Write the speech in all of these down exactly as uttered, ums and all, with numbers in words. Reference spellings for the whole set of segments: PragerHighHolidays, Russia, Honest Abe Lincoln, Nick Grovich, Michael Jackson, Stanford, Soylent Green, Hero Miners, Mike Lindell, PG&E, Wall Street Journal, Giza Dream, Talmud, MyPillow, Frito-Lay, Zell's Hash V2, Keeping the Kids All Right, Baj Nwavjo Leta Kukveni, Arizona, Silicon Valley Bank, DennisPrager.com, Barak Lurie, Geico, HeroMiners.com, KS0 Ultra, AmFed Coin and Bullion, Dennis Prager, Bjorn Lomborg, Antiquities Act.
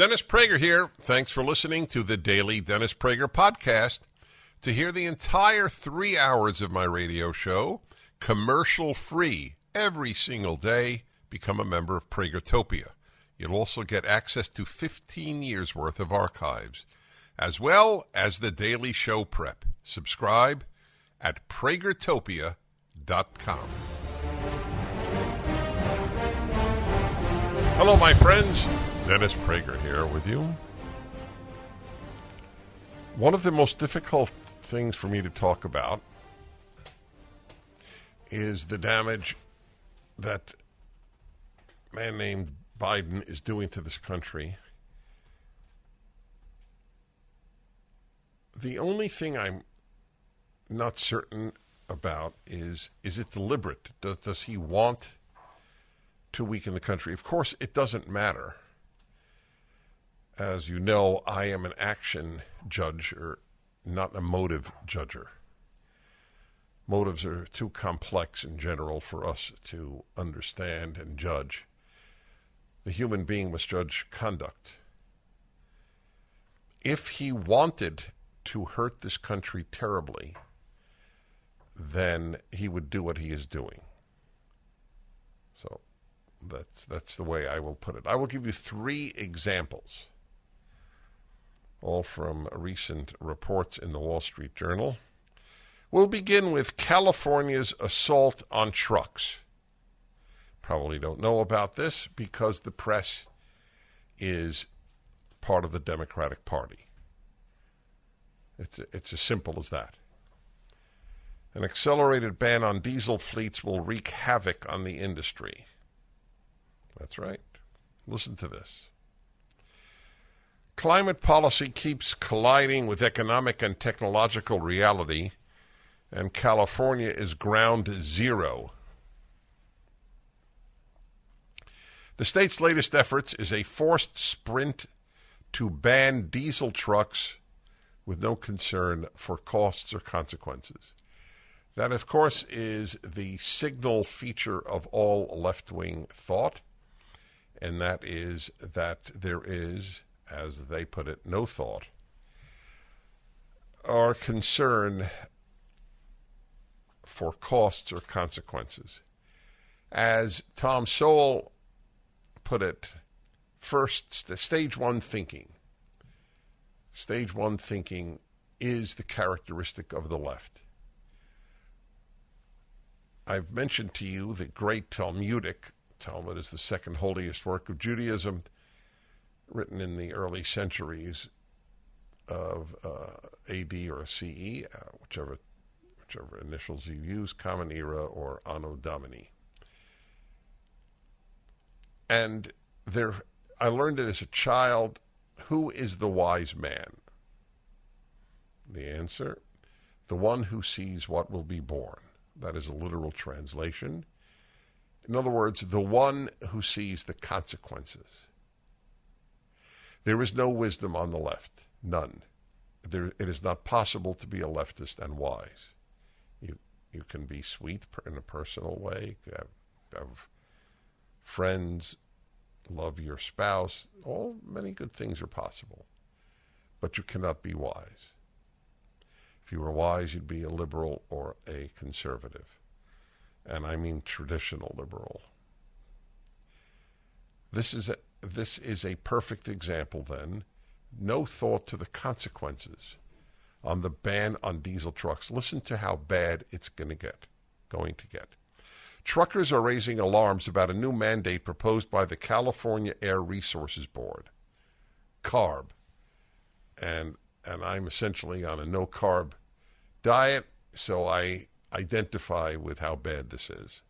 Dennis Prager here. Thanks for listening to the Daily Dennis Prager Podcast. To hear the entire three hours of my radio show, commercial-free, every single day, become a member of Pragertopia. You'll also get access to fifteen years' worth of archives, as well as the daily show prep. Subscribe at Pragertopia dot com. Hello, my friends. Dennis Prager here with you. One of the most difficult things for me to talk about is the damage that a man named Biden is doing to this country. The only thing I'm not certain about is, is it deliberate? Does, does he want to weaken the country? Of course, it doesn't matter. As you know, I am an action judge, or not a motive judger. Motives are too complex in general for us to understand and judge. The human being must judge conduct. If he wanted to hurt this country terribly, then he would do what he is doing. So that's, that's the way I will put it. I will give you three examples, all from recent reports in the Wall Street Journal. We'll begin with California's assault on trucks. Probably don't know about this because the press is part of the Democratic Party. It's, it's as simple as that. An accelerated ban on diesel fleets will wreak havoc on the industry. That's right. Listen to this. Climate policy keeps colliding with economic and technological reality, and California is ground zero. The state's latest efforts is a forced sprint to ban diesel trucks with no concern for costs or consequences. That, of course, is the signal feature of all left-wing thought, and that is that there is, as they put it, no thought or concern for costs or consequences. As Tom Sowell put it, first, the stage one thinking. Stage one thinking is the characteristic of the left. I've mentioned to you the great Talmudic, Talmud is the second holiest work of Judaism, written in the early centuries of uh, A D or C E, uh, whichever whichever initials you use, Common Era or Anno Domini. And there, I learned it as a child. Who is the wise man? The answer, the one who sees what will be born. That is a literal translation. In other words, the one who sees the consequences. There is no wisdom on the left, none. There, it is not possible to be a leftist and wise. You you can be sweet in a personal way, have, have friends, love your spouse. All many good things are possible, but you cannot be wise. If you were wise, you'd be a liberal or a conservative, and I mean traditional liberal. This is a This is a perfect example, then. No thought to the consequences on the ban on diesel trucks. Listen to how bad it's going to get. Going to get. Truckers are raising alarms about a new mandate proposed by the California Air Resources Board, CARB. And and I'm essentially on a no-carb diet, so I identify with how bad this is.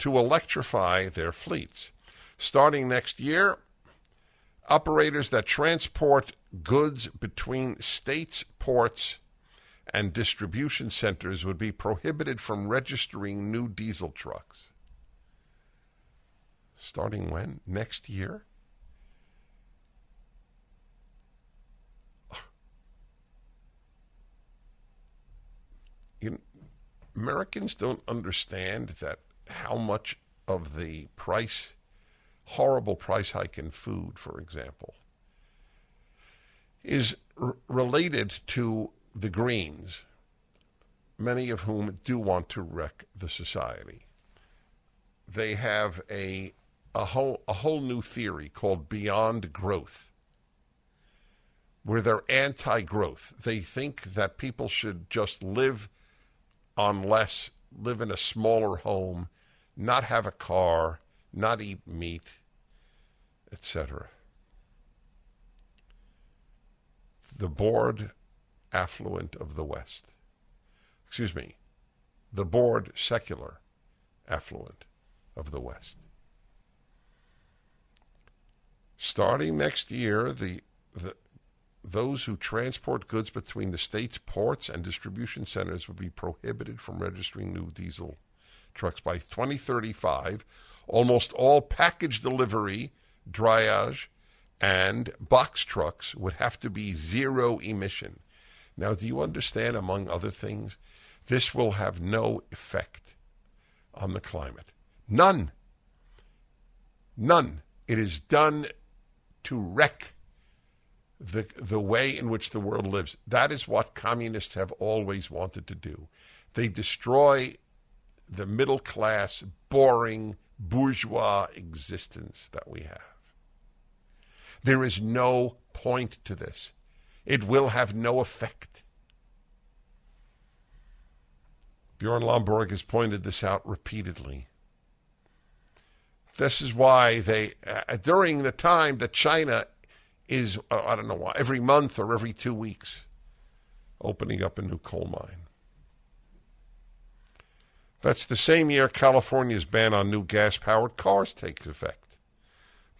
To electrify their fleets. Starting next year, operators that transport goods between states, ports, and distribution centers would be prohibited from registering new diesel trucks. Starting when? Next year? You know, Americans don't understand that how much of the price horrible price hike in food, for example, is r- related to the Greens, many of whom do want to wreck the society. They have a a whole a whole new theory called beyond growth, where they're anti-growth. They think that people should just live on less, live in a smaller home, not have a car, not eat meat, et cetera. The bored affluent of the West. Excuse me, the bored secular affluent of the West. Starting next year, the the those who transport goods between the state's ports and distribution centers will be prohibited from registering new diesel trucks. By twenty thirty-five, almost all package delivery, dryage, and box trucks would have to be zero emission. Now, do you understand, among other things, this will have no effect on the climate? None. None. It is done to wreck the the way in which the world lives. That is what communists have always wanted to do. They destroy the middle class, boring, bourgeois existence that we have. There is no point to this. It will have no effect. Bjorn Lomborg has pointed this out repeatedly. This is why they, uh, during the time that China is, uh, I don't know why, every month or every two weeks, opening up a new coal mine. That's the same year California's ban on new gas-powered cars takes effect.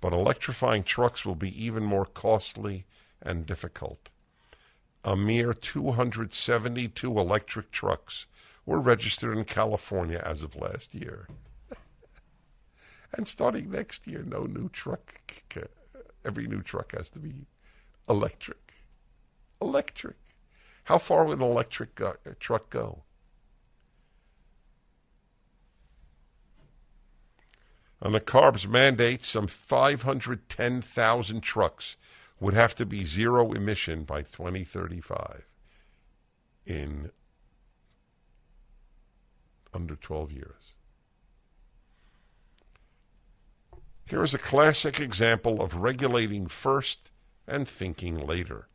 But electrifying trucks will be even more costly and difficult. A mere two hundred seventy-two electric trucks were registered in California as of last year. And starting next year, no new truck, every new truck has to be electric. Electric. How far would an electric go, uh, truck go? On the CARB's mandate, some five hundred ten thousand trucks would have to be zero emission by twenty thirty-five in under twelve years. Here is a classic example of regulating first and thinking later.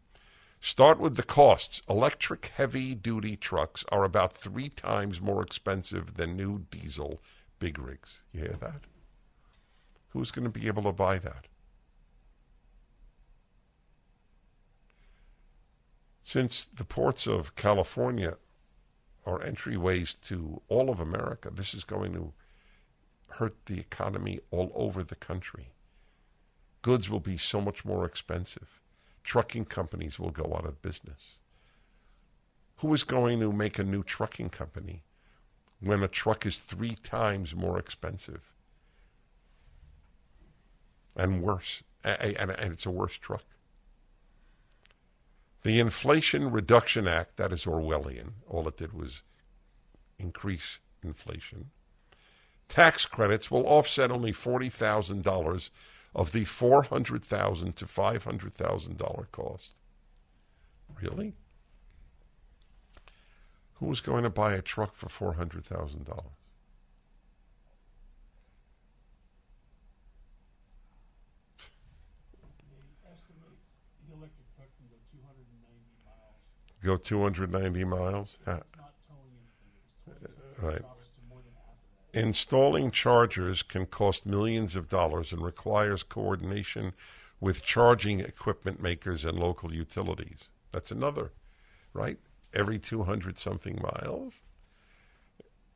Start with the costs. Electric heavy-duty trucks are about three times more expensive than new diesel big rigs. You hear that? Who's going to be able to buy that? Since the ports of California are entryways to all of America, this is going to hurt the economy all over the country. Goods will be so much more expensive. Trucking companies will go out of business. Who is going to make a new trucking company when a truck is three times more expensive and worse, and it's a worse truck? The Inflation Reduction Act, that is Orwellian. All it did was increase inflation. Tax credits will offset only forty thousand dollars of the four hundred thousand dollars to five hundred thousand dollars cost. Really? Who's going to buy a truck for four hundred thousand dollars? Go two hundred ninety miles? Huh. Right. Installing chargers can cost millions of dollars and requires coordination with charging equipment makers and local utilities. That's another, right? Every two hundred something miles.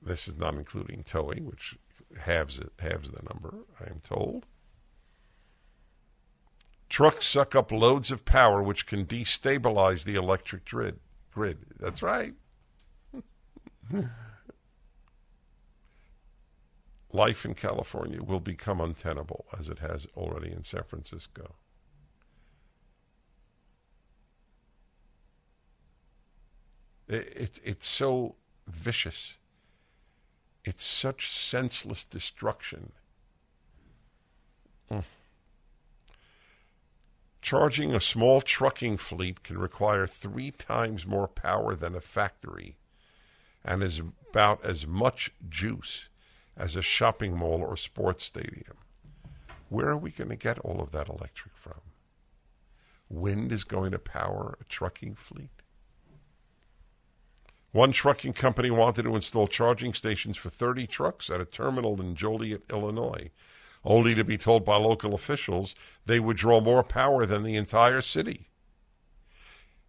This is not including towing, which halves it, halves the number, I am told. Trucks suck up loads of power, which can destabilize the electric grid. Grid. That's right. Life in California will become untenable, as it has already in San Francisco. It, it, it's so vicious. It's such senseless destruction. Mm. Charging a small trucking fleet can require three times more power than a factory and is about as much juice as a shopping mall or sports stadium. Where are we going to get all of that electric from? Wind is going to power a trucking fleet. One trucking company wanted to install charging stations for thirty trucks at a terminal in Joliet, Illinois, only to be told by local officials they would draw more power than the entire city.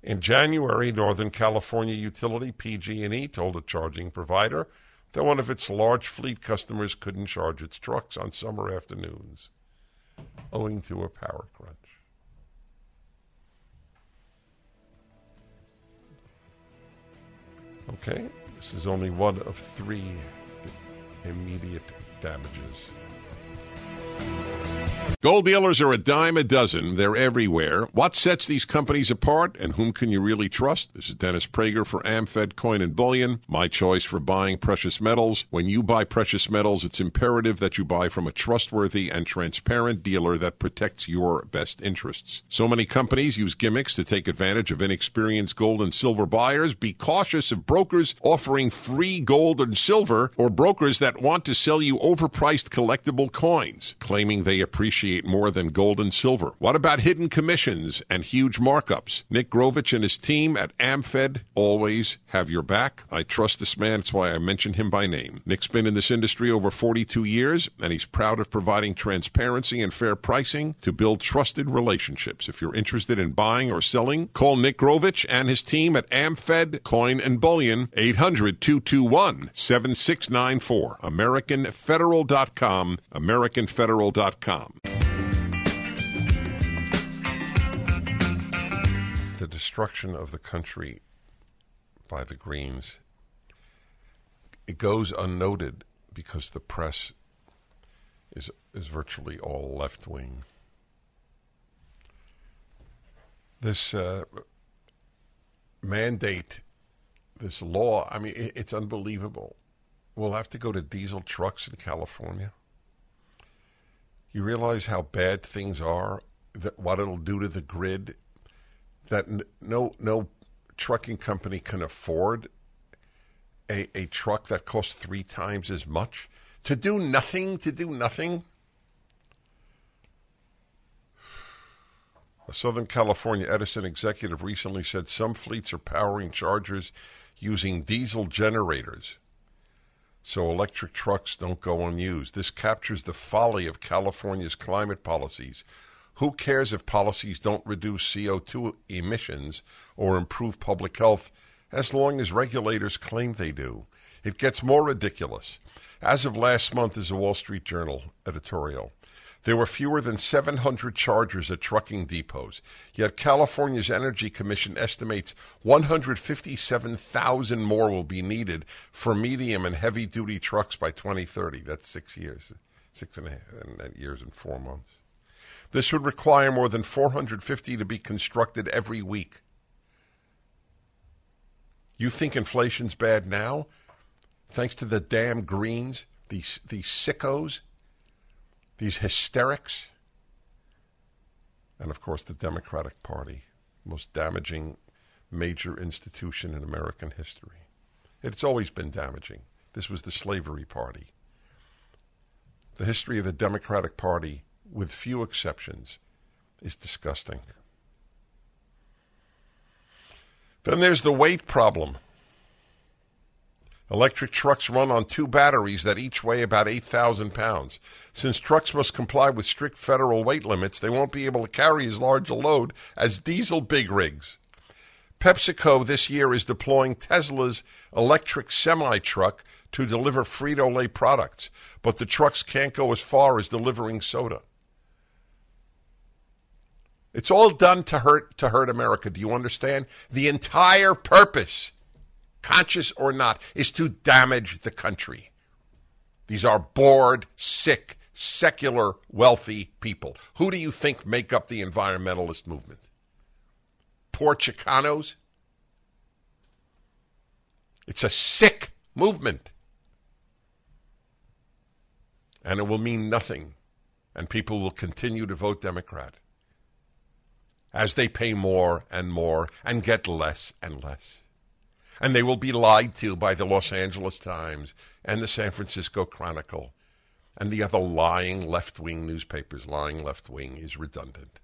In January, Northern California utility P G and E told a charging provider that one of its large fleet customers couldn't charge its trucks on summer afternoons, owing to a power crunch. Okay, this is only one of three immediate damages. Gold dealers are a dime a dozen. They're everywhere. What sets these companies apart, and whom can you really trust? This is Dennis Prager for AmFed Coin and Bullion, my choice for buying precious metals. When you buy precious metals, it's imperative that you buy from a trustworthy and transparent dealer that protects your best interests. So many companies use gimmicks to take advantage of inexperienced gold and silver buyers. Be cautious of brokers offering free gold and silver, or brokers that want to sell you overpriced collectible coins, claiming they appreciate more than gold and silver. What about hidden commissions and huge markups? Nick Grovich and his team at AmFed always have your back. I trust this man. That's why I mentioned him by name. Nick's been in this industry over forty-two years, and he's proud of providing transparency and fair pricing to build trusted relationships. If you're interested in buying or selling, call Nick Grovich and his team at AmFed Coin and Bullion, eight hundred, two two one, seven six nine four, American Federal dot com, American Federal dot com. The destruction of the country by the Greens, it goes unnoted because the press is is virtually all left-wing. This uh, mandate, this law, I mean, it, it's unbelievable. We'll have to go to diesel trucks in California. You realize how bad things are, that what it'll do to the grid, that no no trucking company can afford a, a truck that costs three times as much. To do nothing, to do nothing. A Southern California Edison executive recently said some fleets are powering chargers using diesel generators, so electric trucks don't go unused. This captures the folly of California's climate policies. Who cares if policies don't reduce C O two emissions or improve public health, as long as regulators claim they do? It gets more ridiculous. As of last month, is a Wall Street Journal editorial, there were fewer than seven hundred chargers at trucking depots, yet California's Energy Commission estimates one hundred fifty-seven thousand more will be needed for medium and heavy-duty trucks by twenty thirty. That's six years, six and a half years and four months. This would require more than four hundred fifty to be constructed every week. You think inflation's bad now? Thanks to the damn Greens, these these sickos, these hysterics, and of course the Democratic Party, most damaging major institution in American history. It's always been damaging. This was the slavery party. The history of the Democratic Party, with few exceptions, is disgusting. Then there's the weight problem. Electric trucks run on two batteries that each weigh about eight thousand pounds. Since trucks must comply with strict federal weight limits, they won't be able to carry as large a load as diesel big rigs. PepsiCo this year is deploying Tesla's electric semi-truck to deliver Frito-Lay products, but the trucks can't go as far as delivering soda. It's all done to hurt to hurt America. Do you understand? The entire purpose, conscious or not, is to damage the country. These are bored, sick, secular, wealthy people. Who do you think make up the environmentalist movement? Poor Chicanos? It's a sick movement. And it will mean nothing and people will continue to vote Democrat as they pay more and more and get less and less. And they will be lied to by the Los Angeles Times and the San Francisco Chronicle and the other lying left-wing newspapers. Lying left-wing is redundant.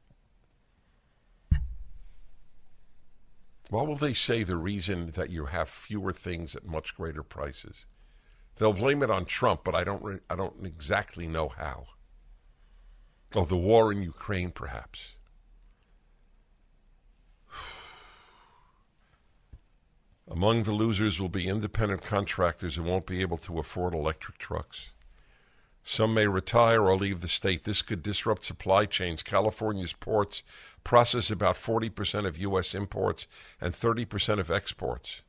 What will they say the reason that you have fewer things at much greater prices? They'll blame it on Trump, but I don't re- I don't exactly know how. Oh, the war in Ukraine, perhaps. Among the losers will be independent contractors who won't be able to afford electric trucks. Some may retire or leave the state. This could disrupt supply chains. California's ports process about forty percent of U S imports and thirty percent of exports.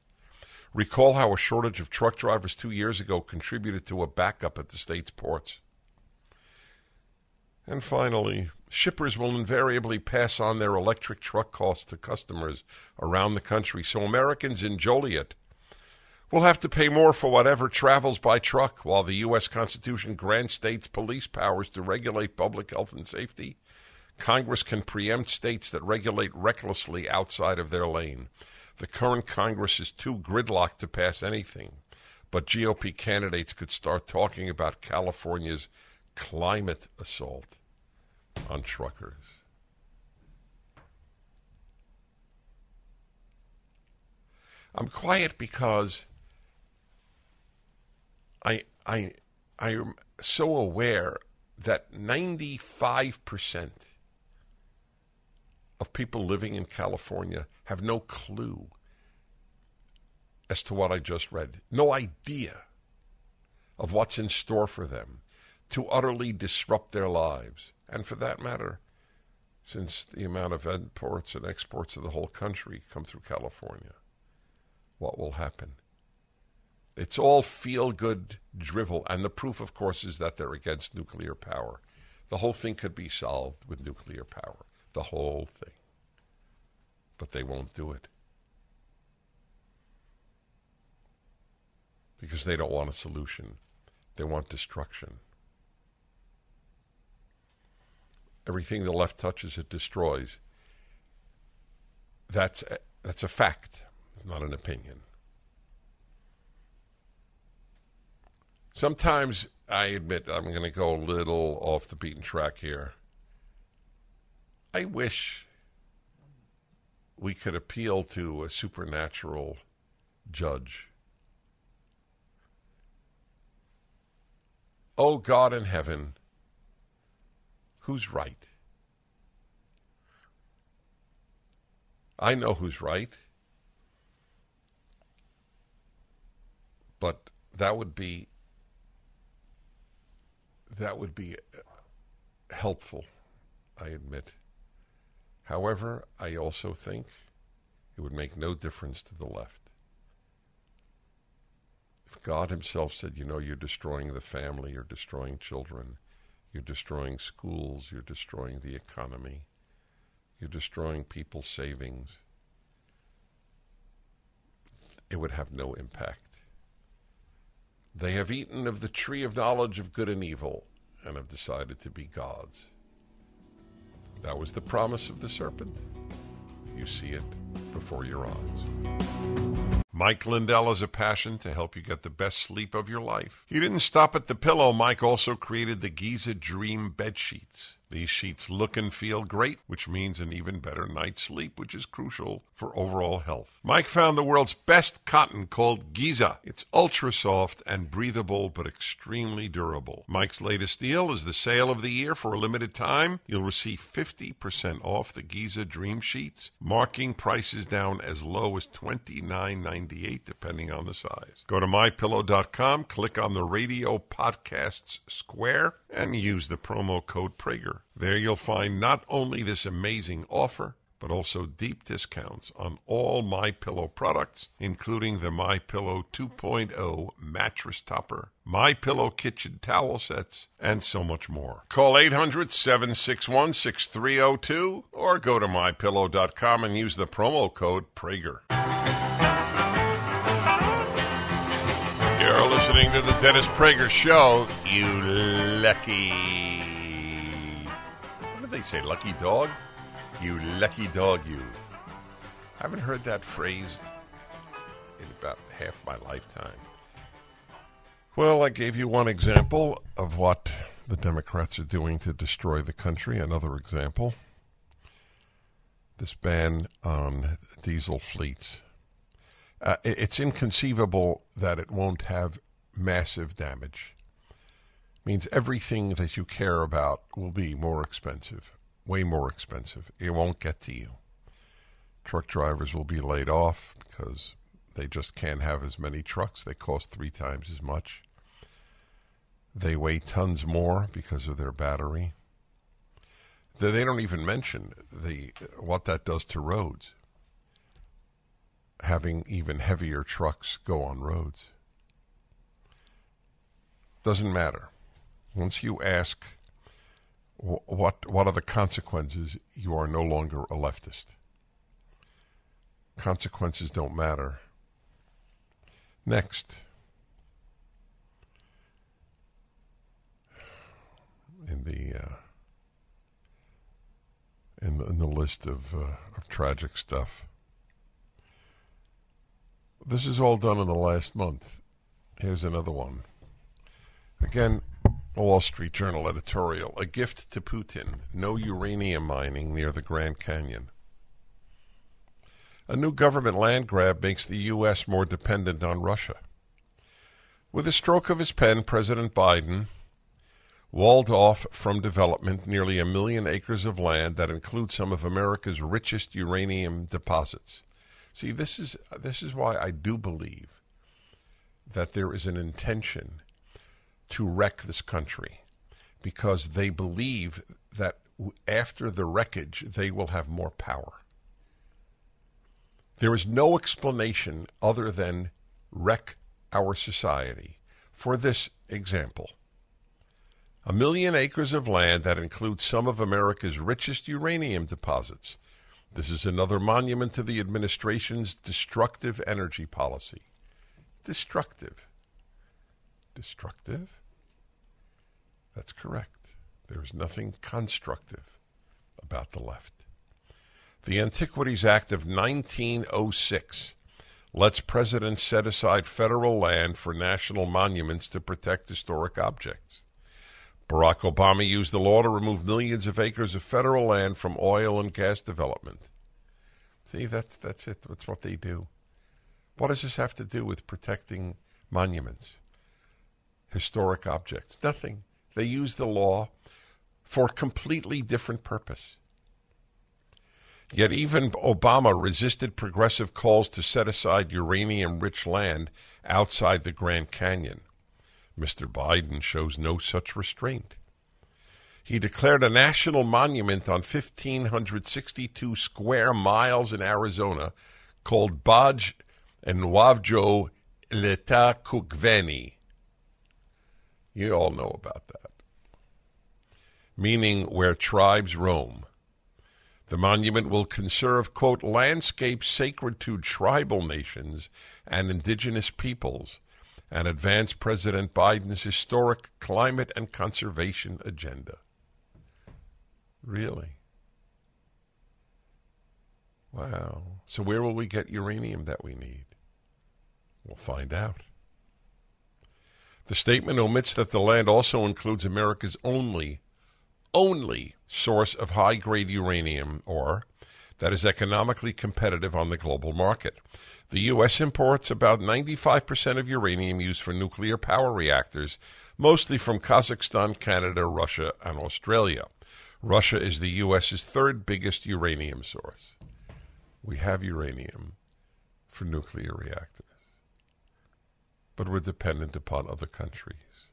Recall how a shortage of truck drivers two years ago contributed to a backup at the state's ports. And finally, shippers will invariably pass on their electric truck costs to customers around the country, so Americans in Joliet will have to pay more for whatever travels by truck, while the U S. Constitution grants states police powers to regulate public health and safety. Congress can preempt states that regulate recklessly outside of their lane. The current Congress is too gridlocked to pass anything, but G O P candidates could start talking about California's climate assault on truckers. I'm quiet because I I I am so aware that ninety-five percent of people living in California have no clue as to what I just read, no idea of what's in store for them to utterly disrupt their lives. And for that matter, since the amount of imports and exports of the whole country come through California, what will happen? It's all feel-good drivel, and the proof, of course, is that they're against nuclear power. The whole thing could be solved with nuclear power, the whole thing. But they won't do it because they don't want a solution. They want destruction. Everything the left touches, it destroys. That's a, that's a fact. It's not an opinion. Sometimes, I admit, I'm going to go a little off the beaten track here. I wish we could appeal to a supernatural judge. Oh, God in heaven, who's right? I know who's right. But that would be that would be helpful, I admit. However, I also think it would make no difference to the left. If God himself said, you know, you're destroying the family, you're destroying children, you're destroying schools, you're destroying the economy, you're destroying people's savings, it would have no impact. They have eaten of the tree of knowledge of good and evil and have decided to be gods. That was the promise of the serpent. You see it before your eyes. Mike Lindell has a passion to help you get the best sleep of your life. He didn't stop at the pillow. Mike also created the Giza Dream bed sheets. These sheets look and feel great, which means an even better night's sleep, which is crucial for overall health. Mike found the world's best cotton called Giza. It's ultra soft and breathable, but extremely durable. Mike's latest deal is the sale of the year. For a limited time, you'll receive fifty percent off the Giza Dream sheets, marking prices down as low as twenty-nine ninety-eight, depending on the size. Go to my pillow dot com, click on the radio podcasts square, and use the promo code Prager. There you'll find not only this amazing offer, but also deep discounts on all MyPillow products, including the MyPillow two point oh mattress topper, MyPillow kitchen towel sets, and so much more. Call eight hundred seven six one six three zero two or go to my pillow dot com and use the promo code Prager. You're listening to The Dennis Prager Show, you lucky What do they say, lucky dog? You lucky dog, you. I haven't heard that phrase in about half my lifetime. Well, I gave you one example of what the Democrats are doing to destroy the country. Another example, this ban on diesel fleets. Uh, it's inconceivable that it won't have massive damage. It means everything that you care about will be more expensive, way more expensive. It won't get to you. Truck drivers will be laid off because they just can't have as many trucks. They cost three times as much. They weigh tons more because of their battery. They don't even mention the what that does to roads. Having even heavier trucks go on roads. Doesn't matter. Once you ask what, what are the consequences, you are no longer a leftist. Consequences don't matter. Next. In the... Uh, In the, in the list of, uh, of tragic stuff. This is all done in the last month. Here's another one. Again, Wall Street Journal editorial. A gift to Putin. No uranium mining near the Grand Canyon. A new government land grab makes the U S more dependent on Russia. With a stroke of his pen, President Biden walled off from development nearly a million acres of land that includes some of America's richest uranium deposits. See, this is this is why I do believe that there is an intention to wreck this country, because they believe that after the wreckage, they will have more power. There is no explanation other than wreck our society. For this example, a million acres of land that includes some of America's richest uranium deposits. This is another monument to the administration's destructive energy policy. Destructive. Destructive? That's correct. There is nothing constructive about the left. The Antiquities Act of nineteen oh six lets presidents set aside federal land for national monuments to protect historic objects. Barack Obama used the law to remove millions of acres of federal land from oil and gas development. See, that's that's it. That's what they do. What does this have to do with protecting monuments, historic objects? Nothing. They use the law for a completely different purpose. Yet even Obama resisted progressive calls to set aside uranium-rich land outside the Grand Canyon. Mister Biden shows no such restraint. He declared a national monument on one thousand five hundred sixty-two square miles in Arizona called Baj Nwavjo Leta Kukveni. You all know about that. Meaning where tribes roam. The monument will conserve, quote, landscapes sacred to tribal nations and indigenous peoples, and advance President Biden's historic climate and conservation agenda. Really? Wow. So where will we get uranium that we need? We'll find out. The statement omits that the land also includes America's only, only source of high-grade uranium ore that is economically competitive on the global market. The U S imports about ninety-five percent of uranium used for nuclear power reactors, mostly from Kazakhstan, Canada, Russia, and Australia. Russia is the U S's third biggest uranium source. We have uranium for nuclear reactors, but we're dependent upon other countries,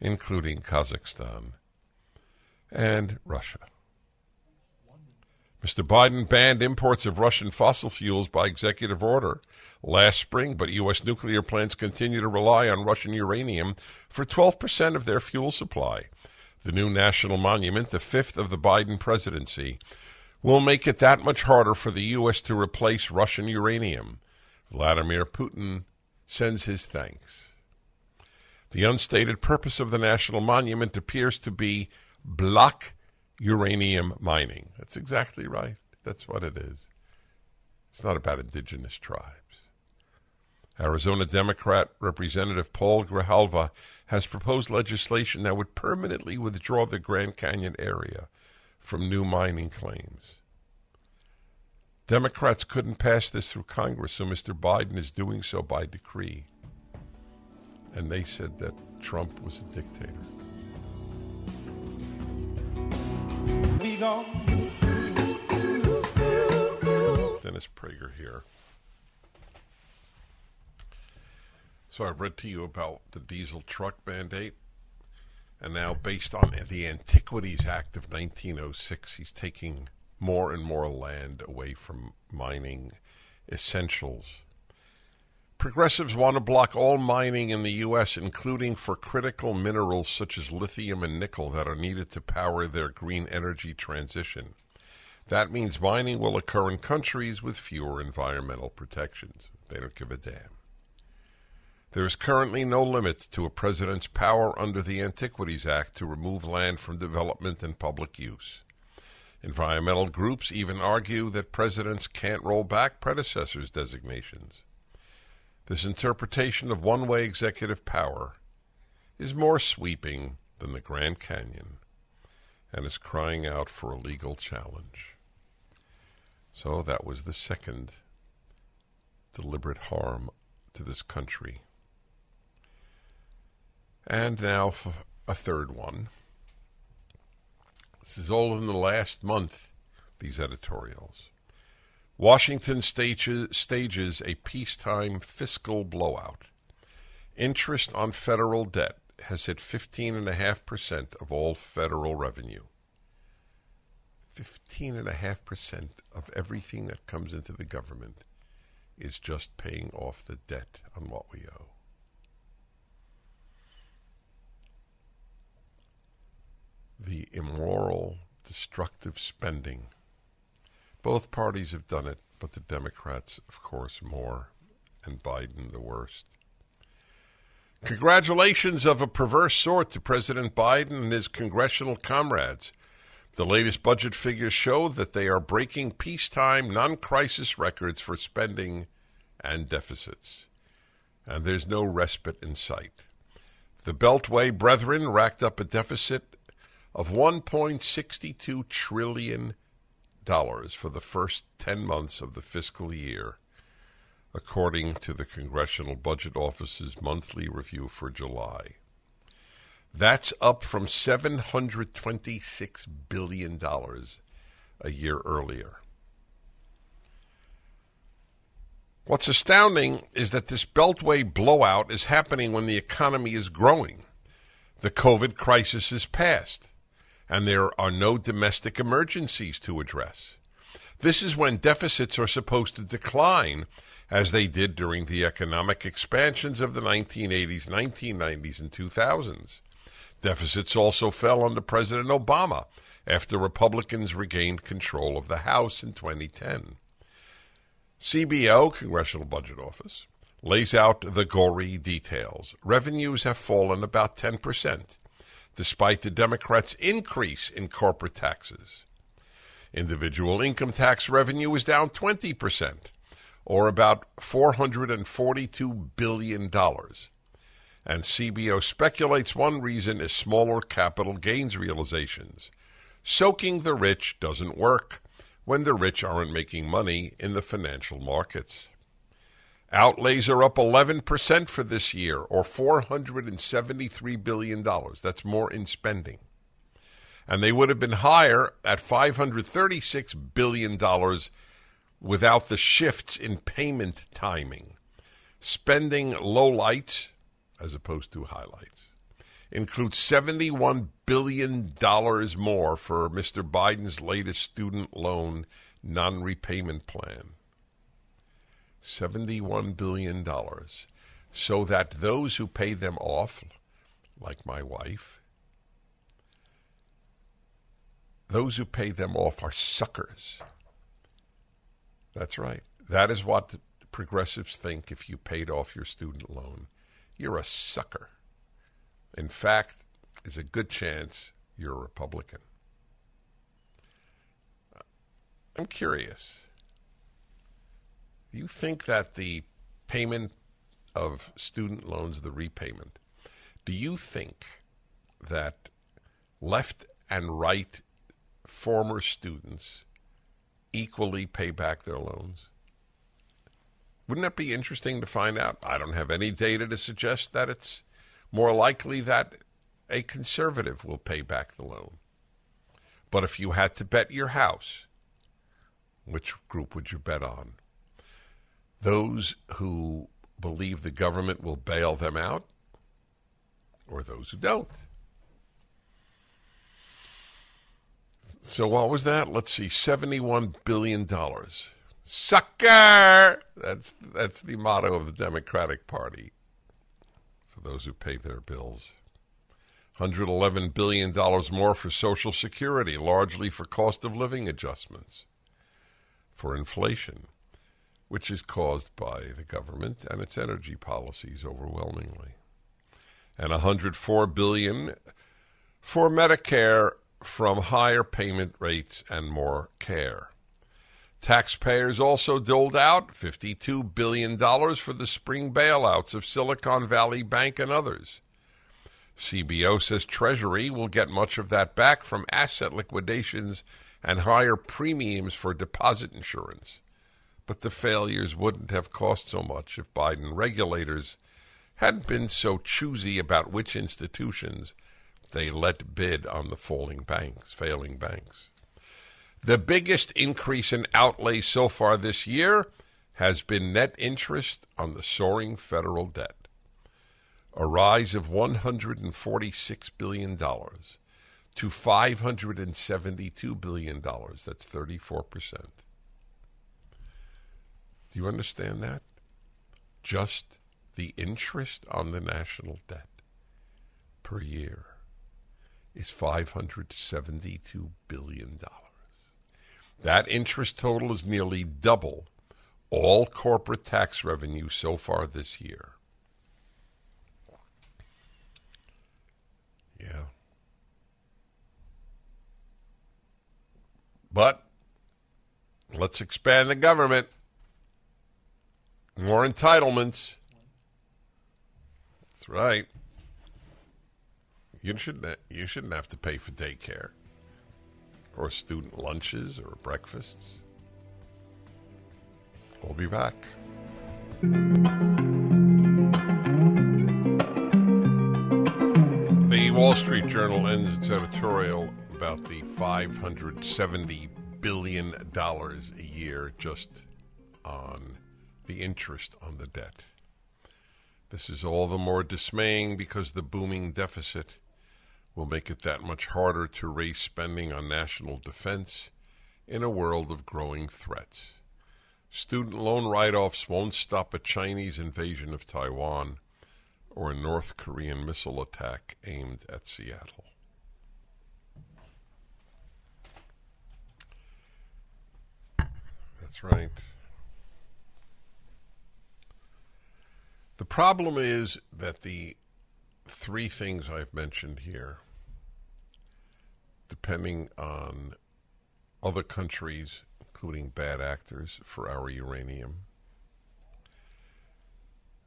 including Kazakhstan and Russia. Mister Biden banned imports of Russian fossil fuels by executive order last spring, but U S nuclear plants continue to rely on Russian uranium for twelve percent of their fuel supply. The new national monument, the fifth of the Biden presidency, will make it that much harder for the U S to replace Russian uranium. Vladimir Putin sends his thanks. The unstated purpose of the national monument appears to be block uranium mining. That's exactly right. That's what it is. It's not about indigenous tribes. Arizona Democrat Representative Paul Grijalva has proposed legislation that would permanently withdraw the Grand Canyon area from new mining claims. Democrats couldn't pass this through Congress, so Mister Biden is doing so by decree. And they said that Trump was a dictator. We go. Dennis Prager here. So I've read to you about the diesel truck mandate. And now, based on the Antiquities Act of nineteen oh six, he's taking more and more land away from mining essentials. Progressives want to block all mining in the U S, including for critical minerals such as lithium and nickel that are needed to power their green energy transition. That means mining will occur in countries with fewer environmental protections. They don't give a damn. There is currently no limit to a president's power under the Antiquities Act to remove land from development and public use. Environmental groups even argue that presidents can't roll back predecessors' designations. This interpretation of one-way executive power is more sweeping than the Grand Canyon and is crying out for a legal challenge. So that was the second deliberate harm to this country. And now for a third one. This is all in the last month, these editorials. Washington stages, stages a peacetime fiscal blowout. Interest on federal debt has hit fifteen point five percent of all federal revenue. fifteen point five percent of everything that comes into the government is just paying off the debt on what we owe. The immoral, destructive spending. Both parties have done it, but the Democrats, of course, more, and Biden the worst. Congratulations of a perverse sort to President Biden and his congressional comrades. The latest budget figures show that they are breaking peacetime, non-crisis records for spending and deficits. And there's no respite in sight. The Beltway brethren racked up a deficit of one point six two trillion dollars for the first ten months of the fiscal year, according to the Congressional Budget Office's monthly review for July. That's up from seven hundred twenty-six billion dollars a year earlier. What's astounding is that this Beltway blowout is happening when the economy is growing. The COVID crisis is past, and there are no domestic emergencies to address. This is when deficits are supposed to decline, as they did during the economic expansions of the nineteen eighties, nineteen nineties, and two thousands. Deficits also fell under President Obama after Republicans regained control of the House in twenty ten. C B O, Congressional Budget Office, lays out the gory details. Revenues have fallen about ten percent. Despite the Democrats' increase in corporate taxes. Individual income tax revenue is down twenty percent, or about four hundred forty-two billion dollars. And C B O speculates one reason is smaller capital gains realizations. Soaking the rich doesn't work when the rich aren't making money in the financial markets. Outlays are up eleven percent for this year, or four hundred seventy-three billion dollars. That's more in spending. And they would have been higher at five hundred thirty-six billion dollars without the shifts in payment timing. Spending lowlights, as opposed to highlights, includes seventy-one billion dollars more for Mister Biden's latest student loan non-repayment plan. seventy-one billion dollars, so that those who pay them off, like my wife, those who pay them off are suckers. That's right. That is what the progressives think. If you paid off your student loan, you're a sucker. In fact, there's a good chance you're a Republican. I'm curious. You think that the payment of student loans, the repayment, do you think that left and right former students equally pay back their loans? Wouldn't that be interesting to find out? I don't have any data to suggest that it's more likely that a conservative will pay back the loan. But if you had to bet your house, which group would you bet on? Those who believe the government will bail them out, or those who don't? So what was that? Let's see, seventy-one billion dollars. Sucker! That's, that's the motto of the Democratic Party for those who pay their bills. one hundred eleven billion dollars more for Social Security, largely for cost of living adjustments, for inflation, which is caused by the government and its energy policies overwhelmingly. And one hundred four billion dollars for Medicare from higher payment rates and more care. Taxpayers also doled out fifty-two billion dollars for the spring bailouts of Silicon Valley Bank and others. C B O says Treasury will get much of that back from asset liquidations and higher premiums for deposit insurance. But the failures wouldn't have cost so much if Biden regulators hadn't been so choosy about which institutions they let bid on the falling banks, failing banks. The biggest increase in outlay so far this year has been net interest on the soaring federal debt, a rise of one hundred forty-six billion dollars to five hundred seventy-two billion dollars. That's thirty-four percent. Do you understand that? Just the interest on the national debt per year is five hundred seventy-two billion dollars. That interest total is nearly double all corporate tax revenue so far this year. Yeah. But let's expand the government. More entitlements. That's right. You shouldn't, you shouldn't have to pay for daycare or student lunches or breakfasts. We'll be back. The Wall Street Journal ends its editorial about the five hundred seventy billion dollars a year just on the interest on the debt. This is all the more dismaying because the booming deficit will make it that much harder to raise spending on national defense in a world of growing threats. Student loan write-offs won't stop a Chinese invasion of Taiwan or a North Korean missile attack aimed at Seattle. That's right. The problem is that the three things I've mentioned here, depending on other countries, including bad actors for our uranium,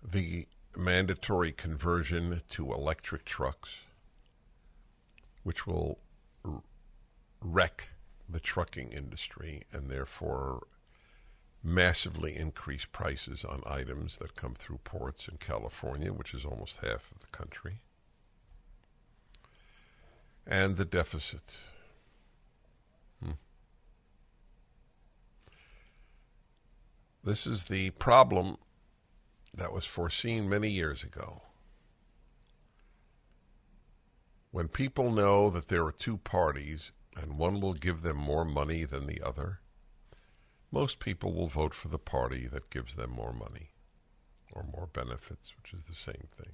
the mandatory conversion to electric trucks, which will wreck the trucking industry and therefore massively increase prices on items that come through ports in California, which is almost half of the country, and the deficit. Hmm. This is the problem that was foreseen many years ago. When people know that there are two parties and one will give them more money than the other, most people will vote for the party that gives them more money or more benefits, which is the same thing.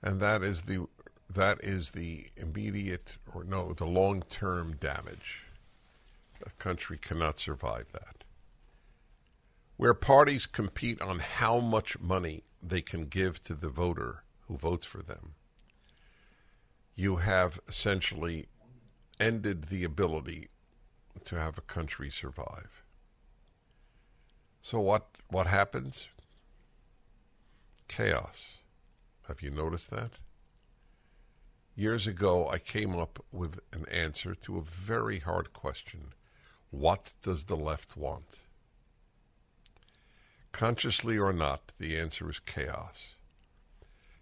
And that is the that is the immediate, or no, the long-term damage. A country cannot survive that. Where parties compete on how much money they can give to the voter who votes for them, you have essentially ended the ability to have a country survive. So what, what happens? Chaos. Have you noticed that? Years ago, I came up with an answer to a very hard question. What does the left want? Consciously or not, the answer is chaos.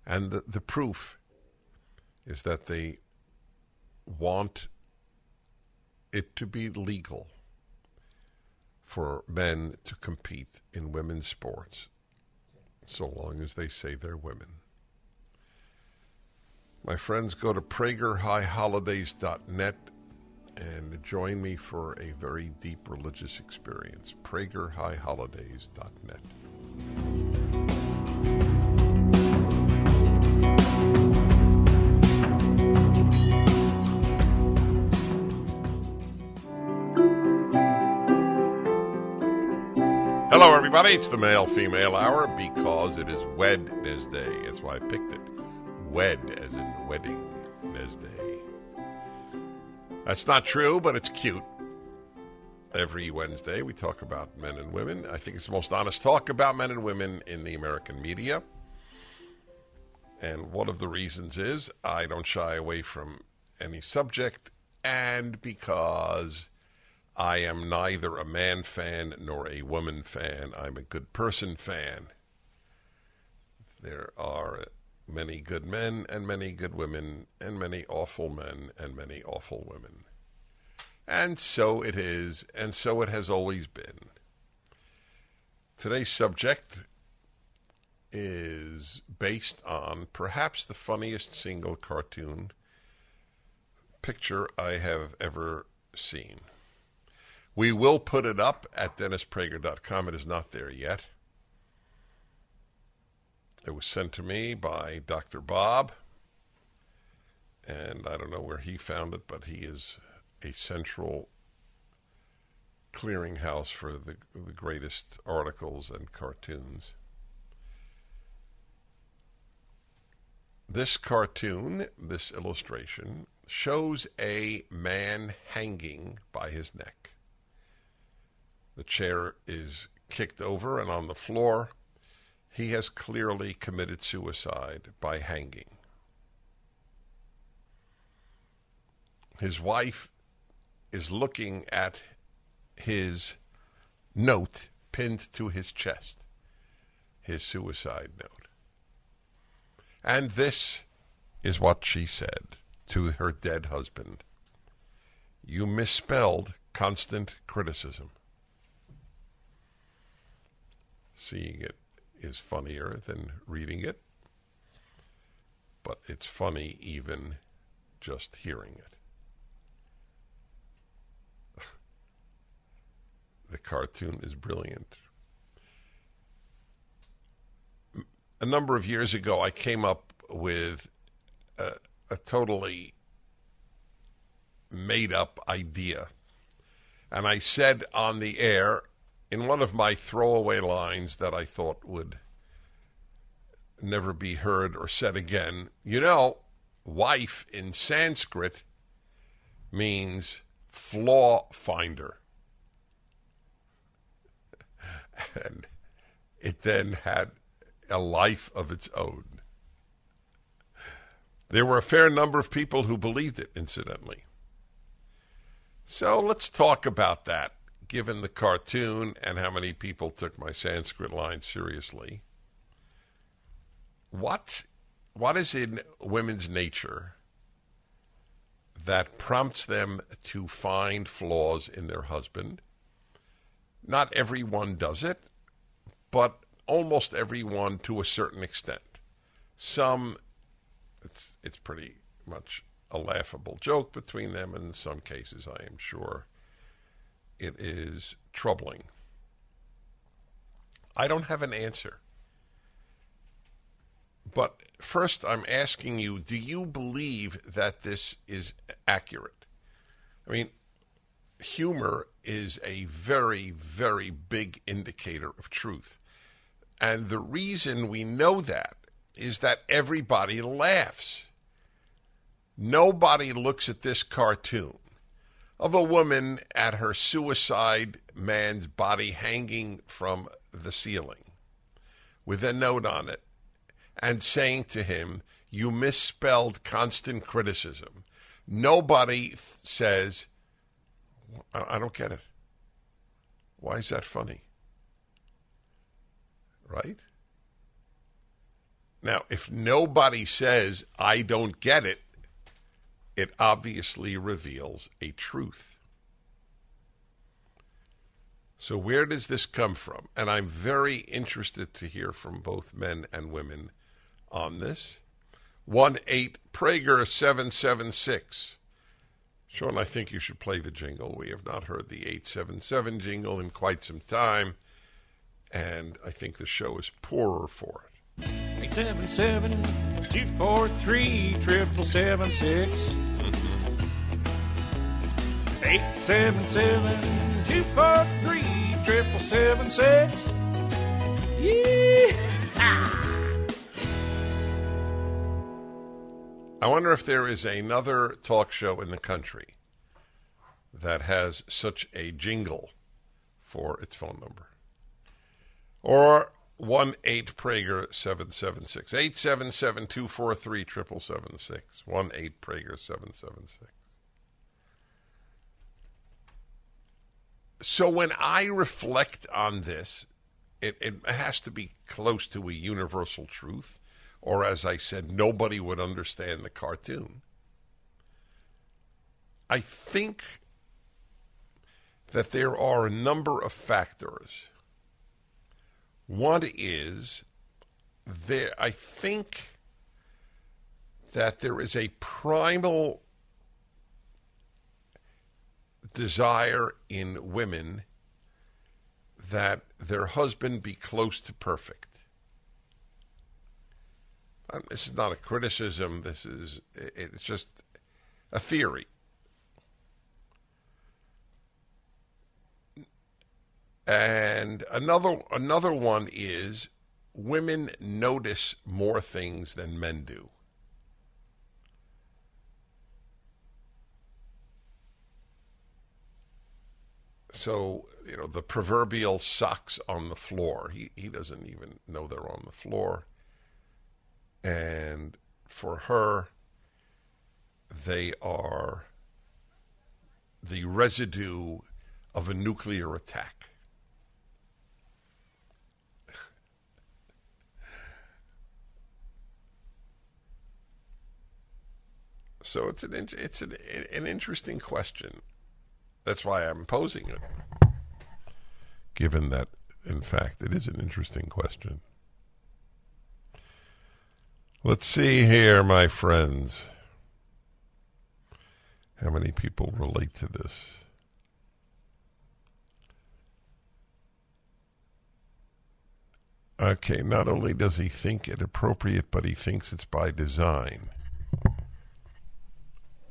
And the, the proof is that they want it to be legal for men to compete in women's sports, so long as they say they're women. My friends, go to Prager High Holidays dot net and join me for a very deep religious experience. Prager High Holidays dot net. Hello, everybody. It's the Male Female Hour because it is Wednesday. That's why I picked it. Wed, as in wedding, Wednesday. That's not true, but it's cute. Every Wednesday we talk about men and women. I think it's the most honest talk about men and women in the American media. And one of the reasons is I don't shy away from any subject, and because I am neither a man fan nor a woman fan. I'm a good person fan. There are many good men and many good women and many awful men and many awful women. And so it is, and so it has always been. Today's subject is based on perhaps the funniest single cartoon picture I have ever seen. We will put it up at Dennis Prager dot com. It is not there yet. It was sent to me by Doctor Bob, and I don't know where he found it, but he is a central clearinghouse for the, the greatest articles and cartoons. This cartoon, this illustration, shows a man hanging by his neck. The chair is kicked over, and on the floor, he has clearly committed suicide by hanging. His wife is looking at his note pinned to his chest, his suicide note. And this is what she said to her dead husband. You misspelled constant criticism. Seeing it is funnier than reading it, but it's funny even just hearing it. The cartoon is brilliant. A number of years ago, I came up with a, a totally made-up idea, and I said on the air, in one of my throwaway lines that I thought would never be heard or said again, you know, wife in Sanskrit means flaw finder. And it then had a life of its own. There were a fair number of people who believed it, incidentally. So let's talk about that. Given the cartoon and how many people took my Sanskrit line seriously, what, what is in women's nature that prompts them to find flaws in their husband? Not everyone does it, but almost everyone to a certain extent. Some, it's, it's pretty much a laughable joke between them, and in some cases, I am sure, it is troubling. I don't have an answer. But first, I'm asking you, do you believe that this is accurate? I mean, humor is a very, very big indicator of truth. And the reason we know that is that everybody laughs. Nobody looks at this cartoon of a woman at her suicide man's body hanging from the ceiling with a note on it and saying to him, "You misspelled constant criticism." Nobody th- says, I-, I don't get it. Why is that funny? Right? Now, if nobody says, I don't get it, it obviously reveals a truth. So where does this come from? And I'm very interested to hear from both men and women on this. one eight Prager seven seven six. Sean, I think you should play the jingle. We have not heard the eight seven seven jingle in quite some time, and I think the show is poorer for it. eight seven seven, two four three, seven seven seven six. eight seven seven, two four three, seven seven seven six. Yeah! I wonder if there is another talk show in the country that has such a jingle for its phone number. Or one eight Prager seven seven six. eight seven seven, two four three, seven seven seven six. one eight Prager seven seven six. So when I reflect on this, it, it has to be close to a universal truth. Or, as I said, nobody would understand the cartoon. I think that there are a number of factors. One is, there. I think that there is a primal desire in women that their husband be close to perfect. This is not a criticism. This is, it's just a theory. And another another one is women notice more things than men do. So, you know, the proverbial socks on the floor. He, he doesn't even know they're on the floor. And for her, they are the residue of a nuclear attack. So it's an it's an, an interesting question. That's why I'm posing it, given that, in fact, it is an interesting question. Let's see here, my friends. How many people relate to this? Okay, not only does he think it appropriate, but he thinks it's by design.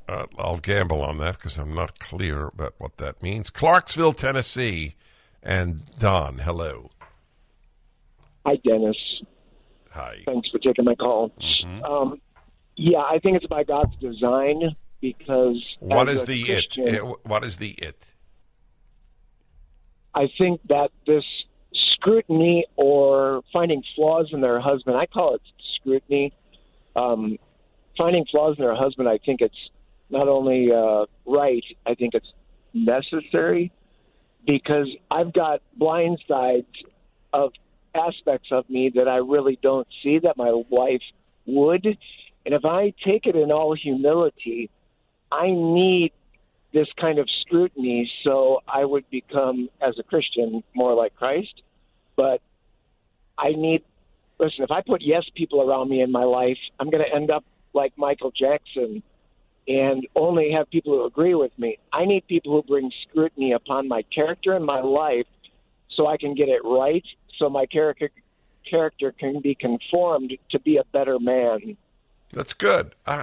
Uh, I'll gamble on that because I'm not clear about what that means. Clarksville, Tennessee, and Don, hello. Hi, Dennis. Hi. Thanks for taking my call. Mm-hmm. Um, yeah, I think it's by God's design because... What is the it? it? What is the it? I think that this scrutiny or finding flaws in their husband, I call it scrutiny, um, finding flaws in their husband, I think it's not only uh, right, I think it's necessary because I've got blind sides of aspects of me that I really don't see that my wife would. And if I take it in all humility, I need this kind of scrutiny so I would become, as a Christian, more like Christ. But I need, listen, if I put yes people around me in my life, I'm going to end up like Michael Jackson and only have people who agree with me. I need people who bring scrutiny upon my character and my life so I can get it right. So my character character can be conformed to be a better man. That's good. Uh,